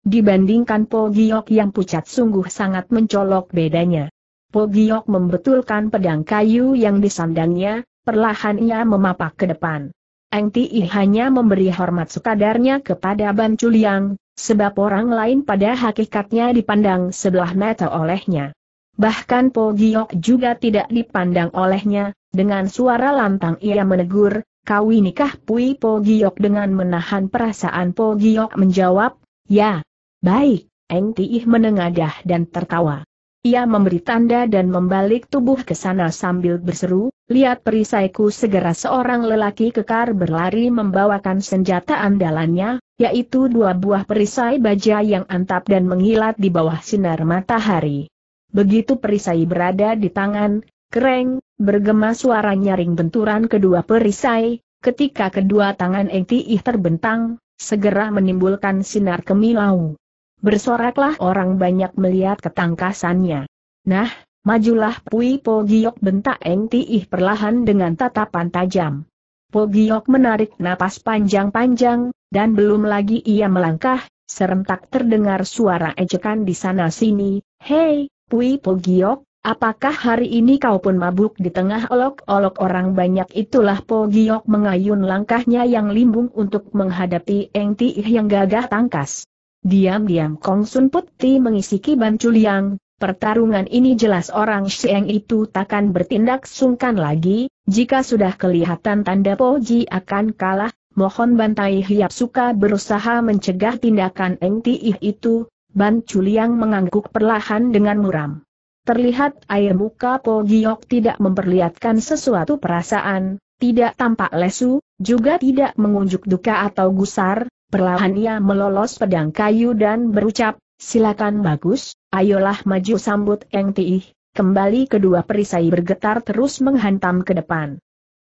Dibandingkan Po Giok yang pucat sungguh sangat mencolok bedanya. Po Giok membetulkan pedang kayu yang disandangnya, perlahan ia memapak ke depan. Eng Tiih hanya memberi hormat sekadarnya kepada Bang Culiang, sebab orang lain pada hakikatnya dipandang sebelah mata olehnya. Bahkan Po Giok juga tidak dipandang olehnya, dengan suara lantang ia menegur, kau nikah Pui? Po Giok dengan menahan perasaan Po Giok menjawab, ya. Baik. Eng Tiih menengadah dan tertawa. Ia memberi tanda dan membalik tubuh ke sana sambil berseru, lihat perisaiku! Segera seorang lelaki kekar berlari membawakan senjata andalannya, yaitu dua buah perisai baja yang antap dan mengilat di bawah sinar matahari. Begitu perisai berada di tangan, kereng, bergema suara nyaring benturan kedua perisai, ketika kedua tangan Eng Tiih terbentang, segera menimbulkan sinar kemilau. Bersoraklah orang banyak melihat ketangkasannya. Nah, majulah Pui! Po Giok bentak Eng Tiih perlahan dengan tatapan tajam. Po Giok menarik napas panjang-panjang, dan belum lagi ia melangkah, serentak terdengar suara ejekan di sana-sini, hei, Pui! Po Giok, apakah hari ini kau pun mabuk? Di tengah olok-olok orang banyak itulah Po Giok mengayun langkahnya yang limbung untuk menghadapi Eng Tiih yang gagah tangkas. Diam-diam Kong Sun Putih mengisiki Bang Culiang, pertarungan ini jelas orang Sieng itu takkan bertindak sungkan lagi, jika sudah kelihatan tanda Poji akan kalah, mohon bantai. Hiap suka berusaha mencegah tindakan Eng Tiih itu, Bang Culiang mengangguk perlahan dengan muram. Terlihat air muka Po Giok tidak memperlihatkan sesuatu perasaan, tidak tampak lesu, juga tidak mengunjuk duka atau gusar, perlahan ia melolos pedang kayu dan berucap, silakan bagus, ayolah maju! Sambut Eng Tiih, kembali kedua perisai bergetar terus menghantam ke depan.